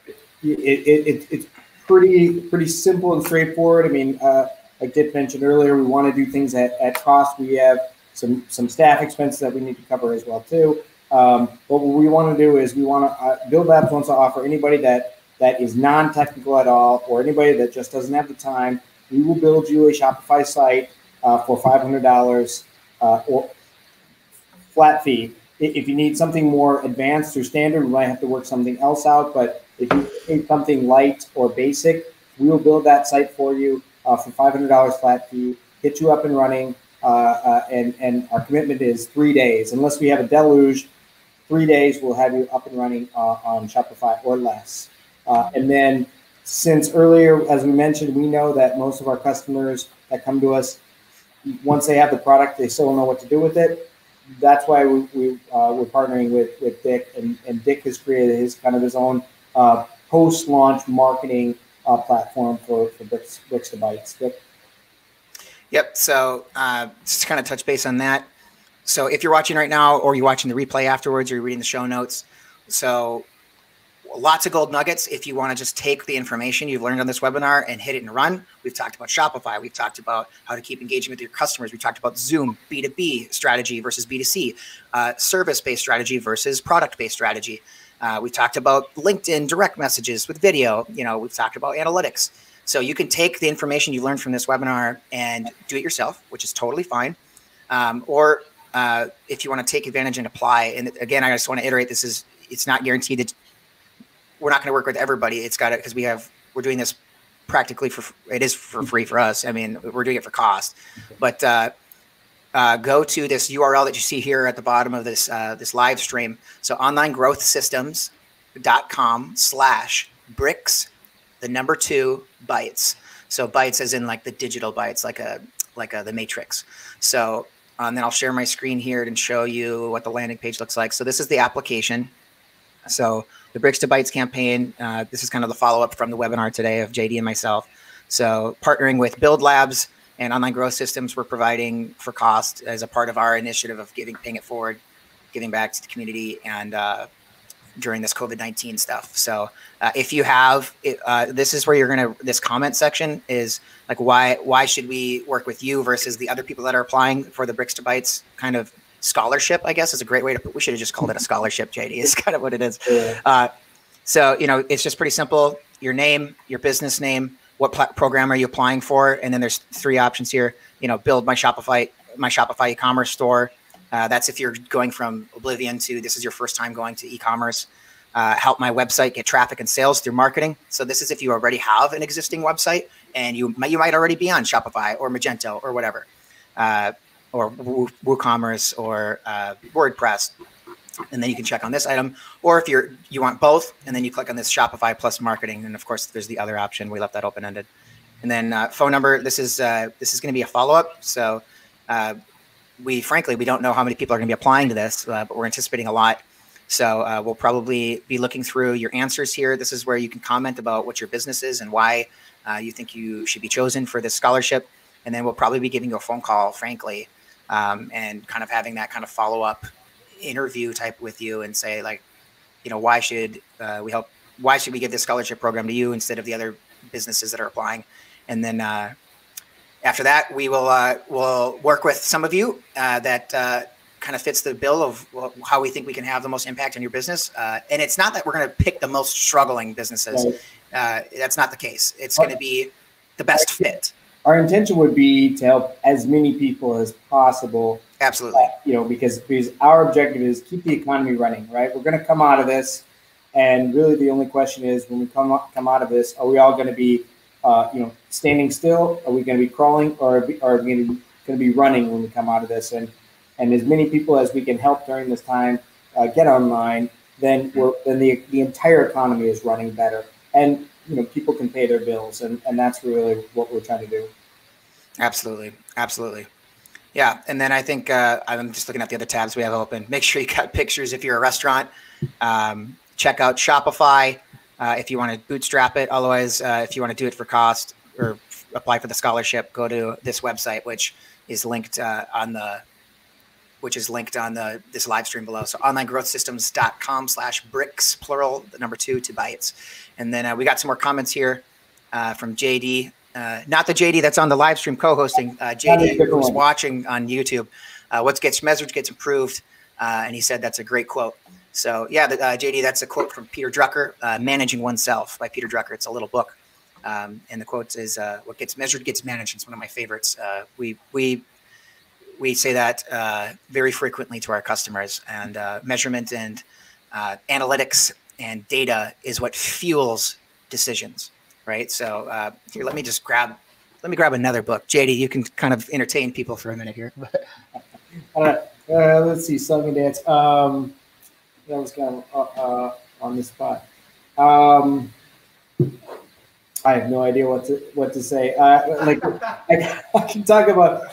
It, it, it, it's pretty, pretty simple and straightforward. I mean, uh, like Dick mentioned earlier, we want to do things at, at cost. We have some, some staff expenses that we need to cover as well too. Um, but what we want to do is we want to, uh, Build Labs wants to offer anybody that, that is non-technical at all, or anybody that just doesn't have the time, we will build you a Shopify site uh, for five hundred dollars uh, or flat fee. If you need something more advanced or standard, we might have to work something else out, but if you need something light or basic, we will build that site for you uh, for five hundred dollars flat fee, get you up and running, uh, uh, and, and our commitment is three days. Unless we have a deluge, three days we'll have you up and running uh, on Shopify or less. Uh, and then since earlier, as we mentioned, we know that most of our customers that come to us, once they have the product, they still don't know what to do with it. That's why we, we, uh, we're partnering with, with Dick, and, and Dick has created his kind of his own uh, post-launch marketing uh, platform for, for Bricks, Bricks to Bytes. Dick? Yep, so uh, just to kind of touch base on that. So if you're watching right now, or you're watching the replay afterwards, or you're reading the show notes, so lots of gold nuggets if you want to just take the information you've learned on this webinar and hit it and run. We've talked about Shopify. We've talked about how to keep engaging with your customers. We've talked about Zoom, B two B strategy versus B two C, uh, service-based strategy versus product-based strategy. Uh, we've talked about LinkedIn direct messages with video. You know, we've talked about analytics. So you can take the information you learned from this webinar and do it yourself, which is totally fine. Um, or uh, if you want to take advantage and apply, and again, I just want to iterate, this is, it's not guaranteed that we're not going to work with everybody. It's got it because we have, we're doing this practically for, it is for free for us. I mean, we're doing it for cost, but uh, uh, go to this U R L that you see here at the bottom of this, uh, this live stream. So onlinegrowthsystems.com slash bricks, the number two bytes. So bytes as in like the digital bytes, like a, like a, the matrix. So, um, then I'll share my screen here and show you what the landing page looks like. So this is the application. So the Bricks to Bytes campaign, uh, this is kind of the follow-up from the webinar today of J D and myself. So partnering with Build Labs, and Online Growth Systems we're providing for cost as a part of our initiative of giving, paying it forward, giving back to the community, and uh, during this COVID nineteen stuff. So uh, if you have, uh, this is where you're going to, this comment section is like, why, why should we work with you versus the other people that are applying for the Bricks to Bytes kind of scholarship, I guess is a great way to put, we should have just called it a scholarship, J D, is kind of what it is. Yeah. Uh, so, you know, it's just pretty simple. Your name, your business name, what program are you applying for? And then there's three options here, you know, build my Shopify, my Shopify e-commerce store. Uh, that's if you're going from oblivion to this is your first time going to e-commerce. Uh, help my website get traffic and sales through marketing. So this is if you already have an existing website and you might, you might already be on Shopify or Magento or whatever, uh, or Woo, WooCommerce or uh, WordPress. And then you can check on this item. Or if you're, you want both, and then you click on this Shopify plus marketing. And of course, there's the other option. We left that open-ended. And then uh, phone number, this is, uh, this is going to be a follow-up. So uh, we, frankly, we don't know how many people are going to be applying to this, uh, but we're anticipating a lot. So uh, we'll probably be looking through your answers here. This is where you can comment about what your business is and why uh, you think you should be chosen for this scholarship. And then we'll probably be giving you a phone call, frankly, um, and kind of having that kind of follow-up interview type with you and say, like, you know, why should uh, we help? Why should we give this scholarship program to you instead of the other businesses that are applying? And then uh, after that, we will uh, we'll work with some of you uh, that uh, kind of fits the bill of how we think we can have the most impact on your business. Uh, and it's not that we're going to pick the most struggling businesses. Uh, that's not the case. It's going to be the best fit. Our intention would be to help as many people as possible. Absolutely. Uh, you know, because, because our objective is keep the economy running, right? We're going to come out of this. And really the only question is when we come up, come out of this, are we all going to be, uh, you know, standing still? Are we going to be crawling, or are we, are we going to be running when we come out of this? And, and as many people as we can help during this time uh, get online, then, we're, then the, the entire economy is running better. And, you know, people can pay their bills. And, and that's really what we're trying to do. Absolutely. Absolutely. Yeah. And then I think uh, I'm just looking at the other tabs we have open. Make sure you got pictures if you're a restaurant. Um, check out Shopify uh, if you want to bootstrap it. Otherwise, uh, if you want to do it for cost or apply for the scholarship, go to this website, which is linked uh, on the which is linked on the this live stream below. So onlinegrowthsystems.com slash bricks, plural, the number two, to bytes. And then uh, we got some more comments here uh, from J D. Uh, not the J D that's on the live stream co-hosting, uh, J D who's watching on YouTube. Uh, what gets measured gets improved. Uh, and he said that's a great quote. So yeah, the, uh, J D, that's a quote from Peter Drucker, uh, Managing Oneself by Peter Drucker. It's a little book. Um, and the quote is, uh, what gets measured gets managed. It's one of my favorites. Uh, we, we, we say that uh, very frequently to our customers, and uh, measurement and uh, analytics and data is what fuels decisions. Right. So uh, here, let me just grab, let me grab another book. J D, you can kind of entertain people for a minute here. uh, uh, let's see, song and dance. Um, that was kind of uh, uh, on the spot. Um, I have no idea what to what to say. Uh, like I, I can talk about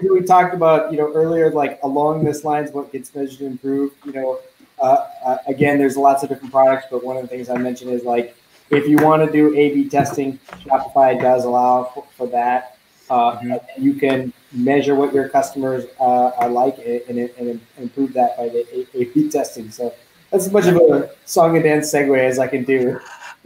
we, we talked about you know earlier, like along this lines, what gets measured and improved. You know, uh, uh, again, there's lots of different products, but one of the things I mentioned is like, if you want to do A B testing, Shopify does allow for, for that. Uh, mm-hmm. You can measure what your customers uh, are like and, and, and improve that by the A B testing. So that's as much of a song and dance segue as I can do.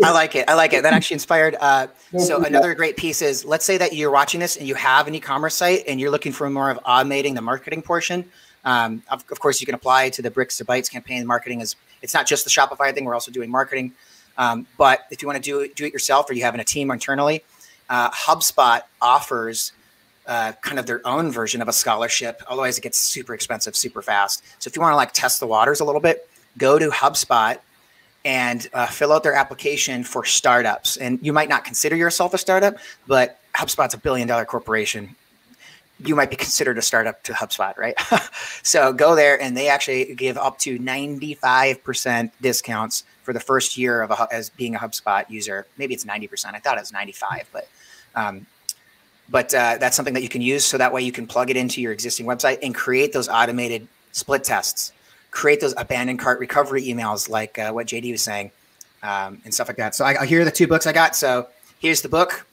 I like it. I like it. That actually inspired. Uh, so another great piece is, let's say that you're watching this and you have an e-commerce site and you're looking for more of automating the marketing portion. Um, of, of course, you can apply to the Bricks to Bytes campaign. Marketing is, it's not just the Shopify thing. We're also doing marketing. Um, but if you want to do, do it yourself, or you have a team internally, uh, HubSpot offers uh, kind of their own version of a scholarship. Otherwise, it gets super expensive, super fast. So if you want to like test the waters a little bit, go to HubSpot and uh, fill out their application for startups. And you might not consider yourself a startup, but HubSpot's a billion dollar corporation. You might be considered a startup to HubSpot, right? So go there, and they actually give up to ninety-five percent discounts for the first year of a, as being a HubSpot user. Maybe it's ninety percent. I thought it was ninety-five, but um, but uh, that's something that you can use. So that way you can plug it into your existing website and create those automated split tests, create those abandoned cart recovery emails, like uh, what J D was saying, um, and stuff like that. So I, here are the two books I got. So here's the book,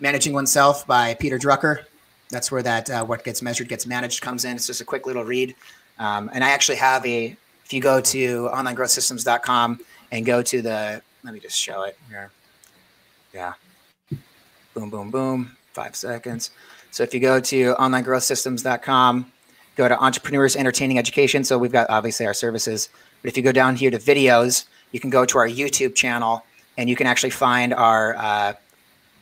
Managing Oneself by Peter Drucker. That's where that uh, what gets measured gets managed comes in. It's just a quick little read. Um, and I actually have a, if you go to online growth systems dot com and go to the, let me just show it here. Yeah. Boom, boom, boom. Five seconds. So if you go to online growth systems dot com, go to entrepreneurs, entertaining, education. So we've got obviously our services. But if you go down here to videos, you can go to our YouTube channel and you can actually find our, uh,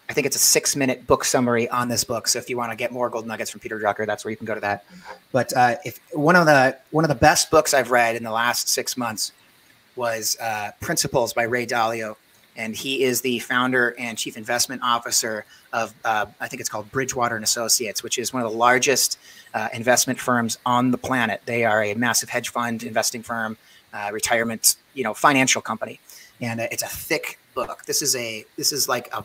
I think it's a six minute book summary on this book. So if you want to get more gold nuggets from Peter Drucker, that's where you can go to that. But uh, if one of the one of the best books I've read in the last six months was uh, Principles by Ray Dalio. And he is the founder and chief investment officer of, uh, I think it's called Bridgewater and Associates, which is one of the largest uh, investment firms on the planet. They are a massive hedge fund investing firm, uh, retirement, you know, financial company. And uh, it's a thick book. This is a, this is like a,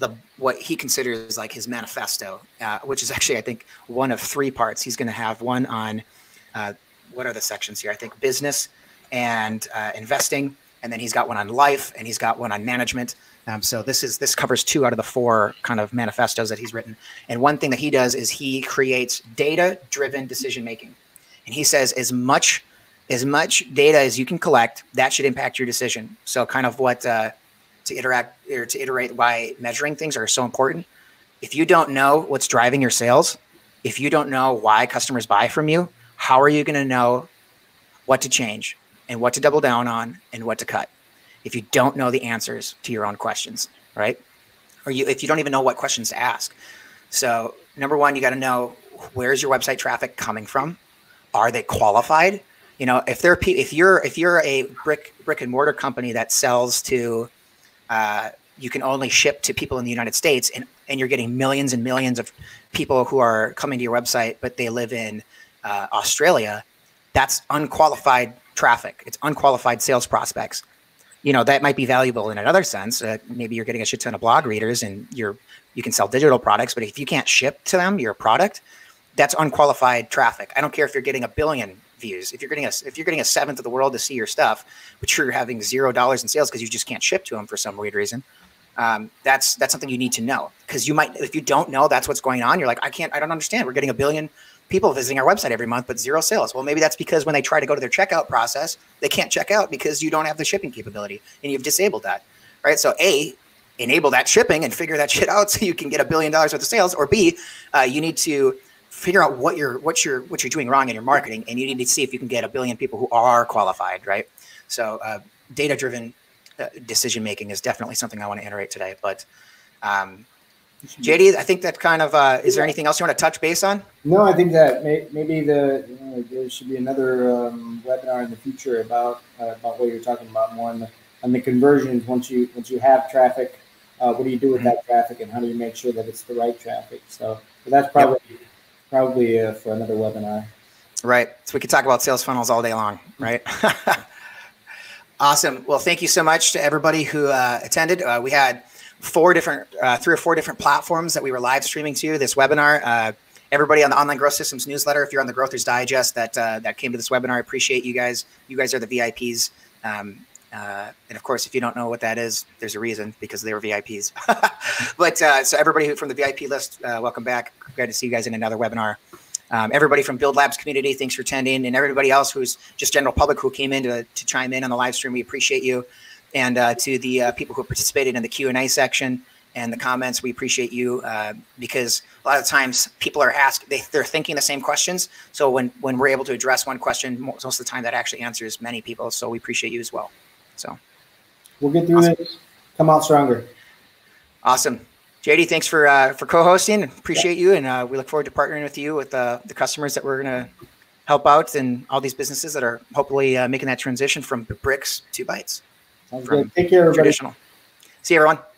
the what he considers like his manifesto, uh, which is actually, I think, one of three parts. He's going to have one on, uh, what are the sections here? I think business and uh, investing, and then he's got one on life, and he's got one on management. Um, so this is this covers two out of the four kind of manifestos that he's written. And one thing that he does is he creates data-driven decision-making. And he says as much, as much data as you can collect, that should impact your decision. So kind of what... Uh, to interact or to iterate why measuring things are so important. If you don't know what's driving your sales, if you don't know why customers buy from you, how are you going to know what to change and what to double down on and what to cut? If you don't know the answers to your own questions, right? Or you, if you don't even know what questions to ask. So number one, you got to know, where's your website traffic coming from? Are they qualified? You know, if they're, if you're, if you're a brick, brick and mortar company that sells to, Uh, you can only ship to people in the United States, and, and you're getting millions and millions of people who are coming to your website, but they live in uh, Australia. That's unqualified traffic. It's unqualified sales prospects. You know, that might be valuable in another sense. Uh, maybe you're getting a shit ton of blog readers and you're, you can sell digital products, but if you can't ship to them your product, that's unqualified traffic. I don't care if you're getting a billion views. If you're getting a, if you're getting a seventh of the world to see your stuff, but you're having zero dollars in sales because you just can't ship to them for some weird reason, um, that's that's something you need to know, because you might, if you don't know that's what's going on, you're like, I can't, I don't understand. We're getting a billion people visiting our website every month, but zero sales. Well, maybe that's because when they try to go to their checkout process, they can't check out because you don't have the shipping capability and you've disabled that, right? So A, enable that shipping and figure that shit out so you can get a billion dollars worth of sales, or B, uh, you need to figure out what you're, what you're, what you're doing wrong in your marketing, and you need to see if you can get a billion people who are qualified, right? So uh, data-driven uh, decision-making is definitely something I want to iterate today. But um, J D, I think that kind of, uh, is there anything else you want to touch base on? No, I think that may, maybe the, you know, there should be another um, webinar in the future about, uh, about what you're talking about more on the, on the conversions. Once you, once you have traffic, uh, what do you do with mm-hmm. that traffic, and how do you make sure that it's the right traffic? So that's probably... Yep. Probably uh, for another webinar. Right. So we could talk about sales funnels all day long, right? Awesome. Well, thank you so much to everybody who uh, attended. Uh, we had four different, uh, three or four different platforms that we were live streaming to this webinar. Uh, everybody on the Online Growth Systems newsletter, if you're on the Growthers Digest that uh, that came to this webinar, I appreciate you guys. You guys are the V I Ps. Um, Uh, and of course, if you don't know what that is, there's a reason, because they were V I Ps. But uh, so everybody from the V I P list, uh, welcome back. Glad to see you guys in another webinar. Um, everybody from Build Labs community, thanks for attending. And everybody else who's just general public who came in to, to chime in on the live stream, we appreciate you. And uh, to the uh, people who participated in the Q and A section and the comments, we appreciate you, uh, because a lot of times people are asking, they, they're thinking the same questions. So when, when we're able to address one question, most of the time that actually answers many people. So we appreciate you as well. So we'll get through awesome. This. Come out stronger. Awesome. J D, thanks for uh, for co-hosting. Appreciate yeah. you, and uh, we look forward to partnering with you with uh, the customers that we're going to help out, and all these businesses that are hopefully uh, making that transition from bricks to bytes. Sounds good. Take care, everybody. Traditional. See you, everyone.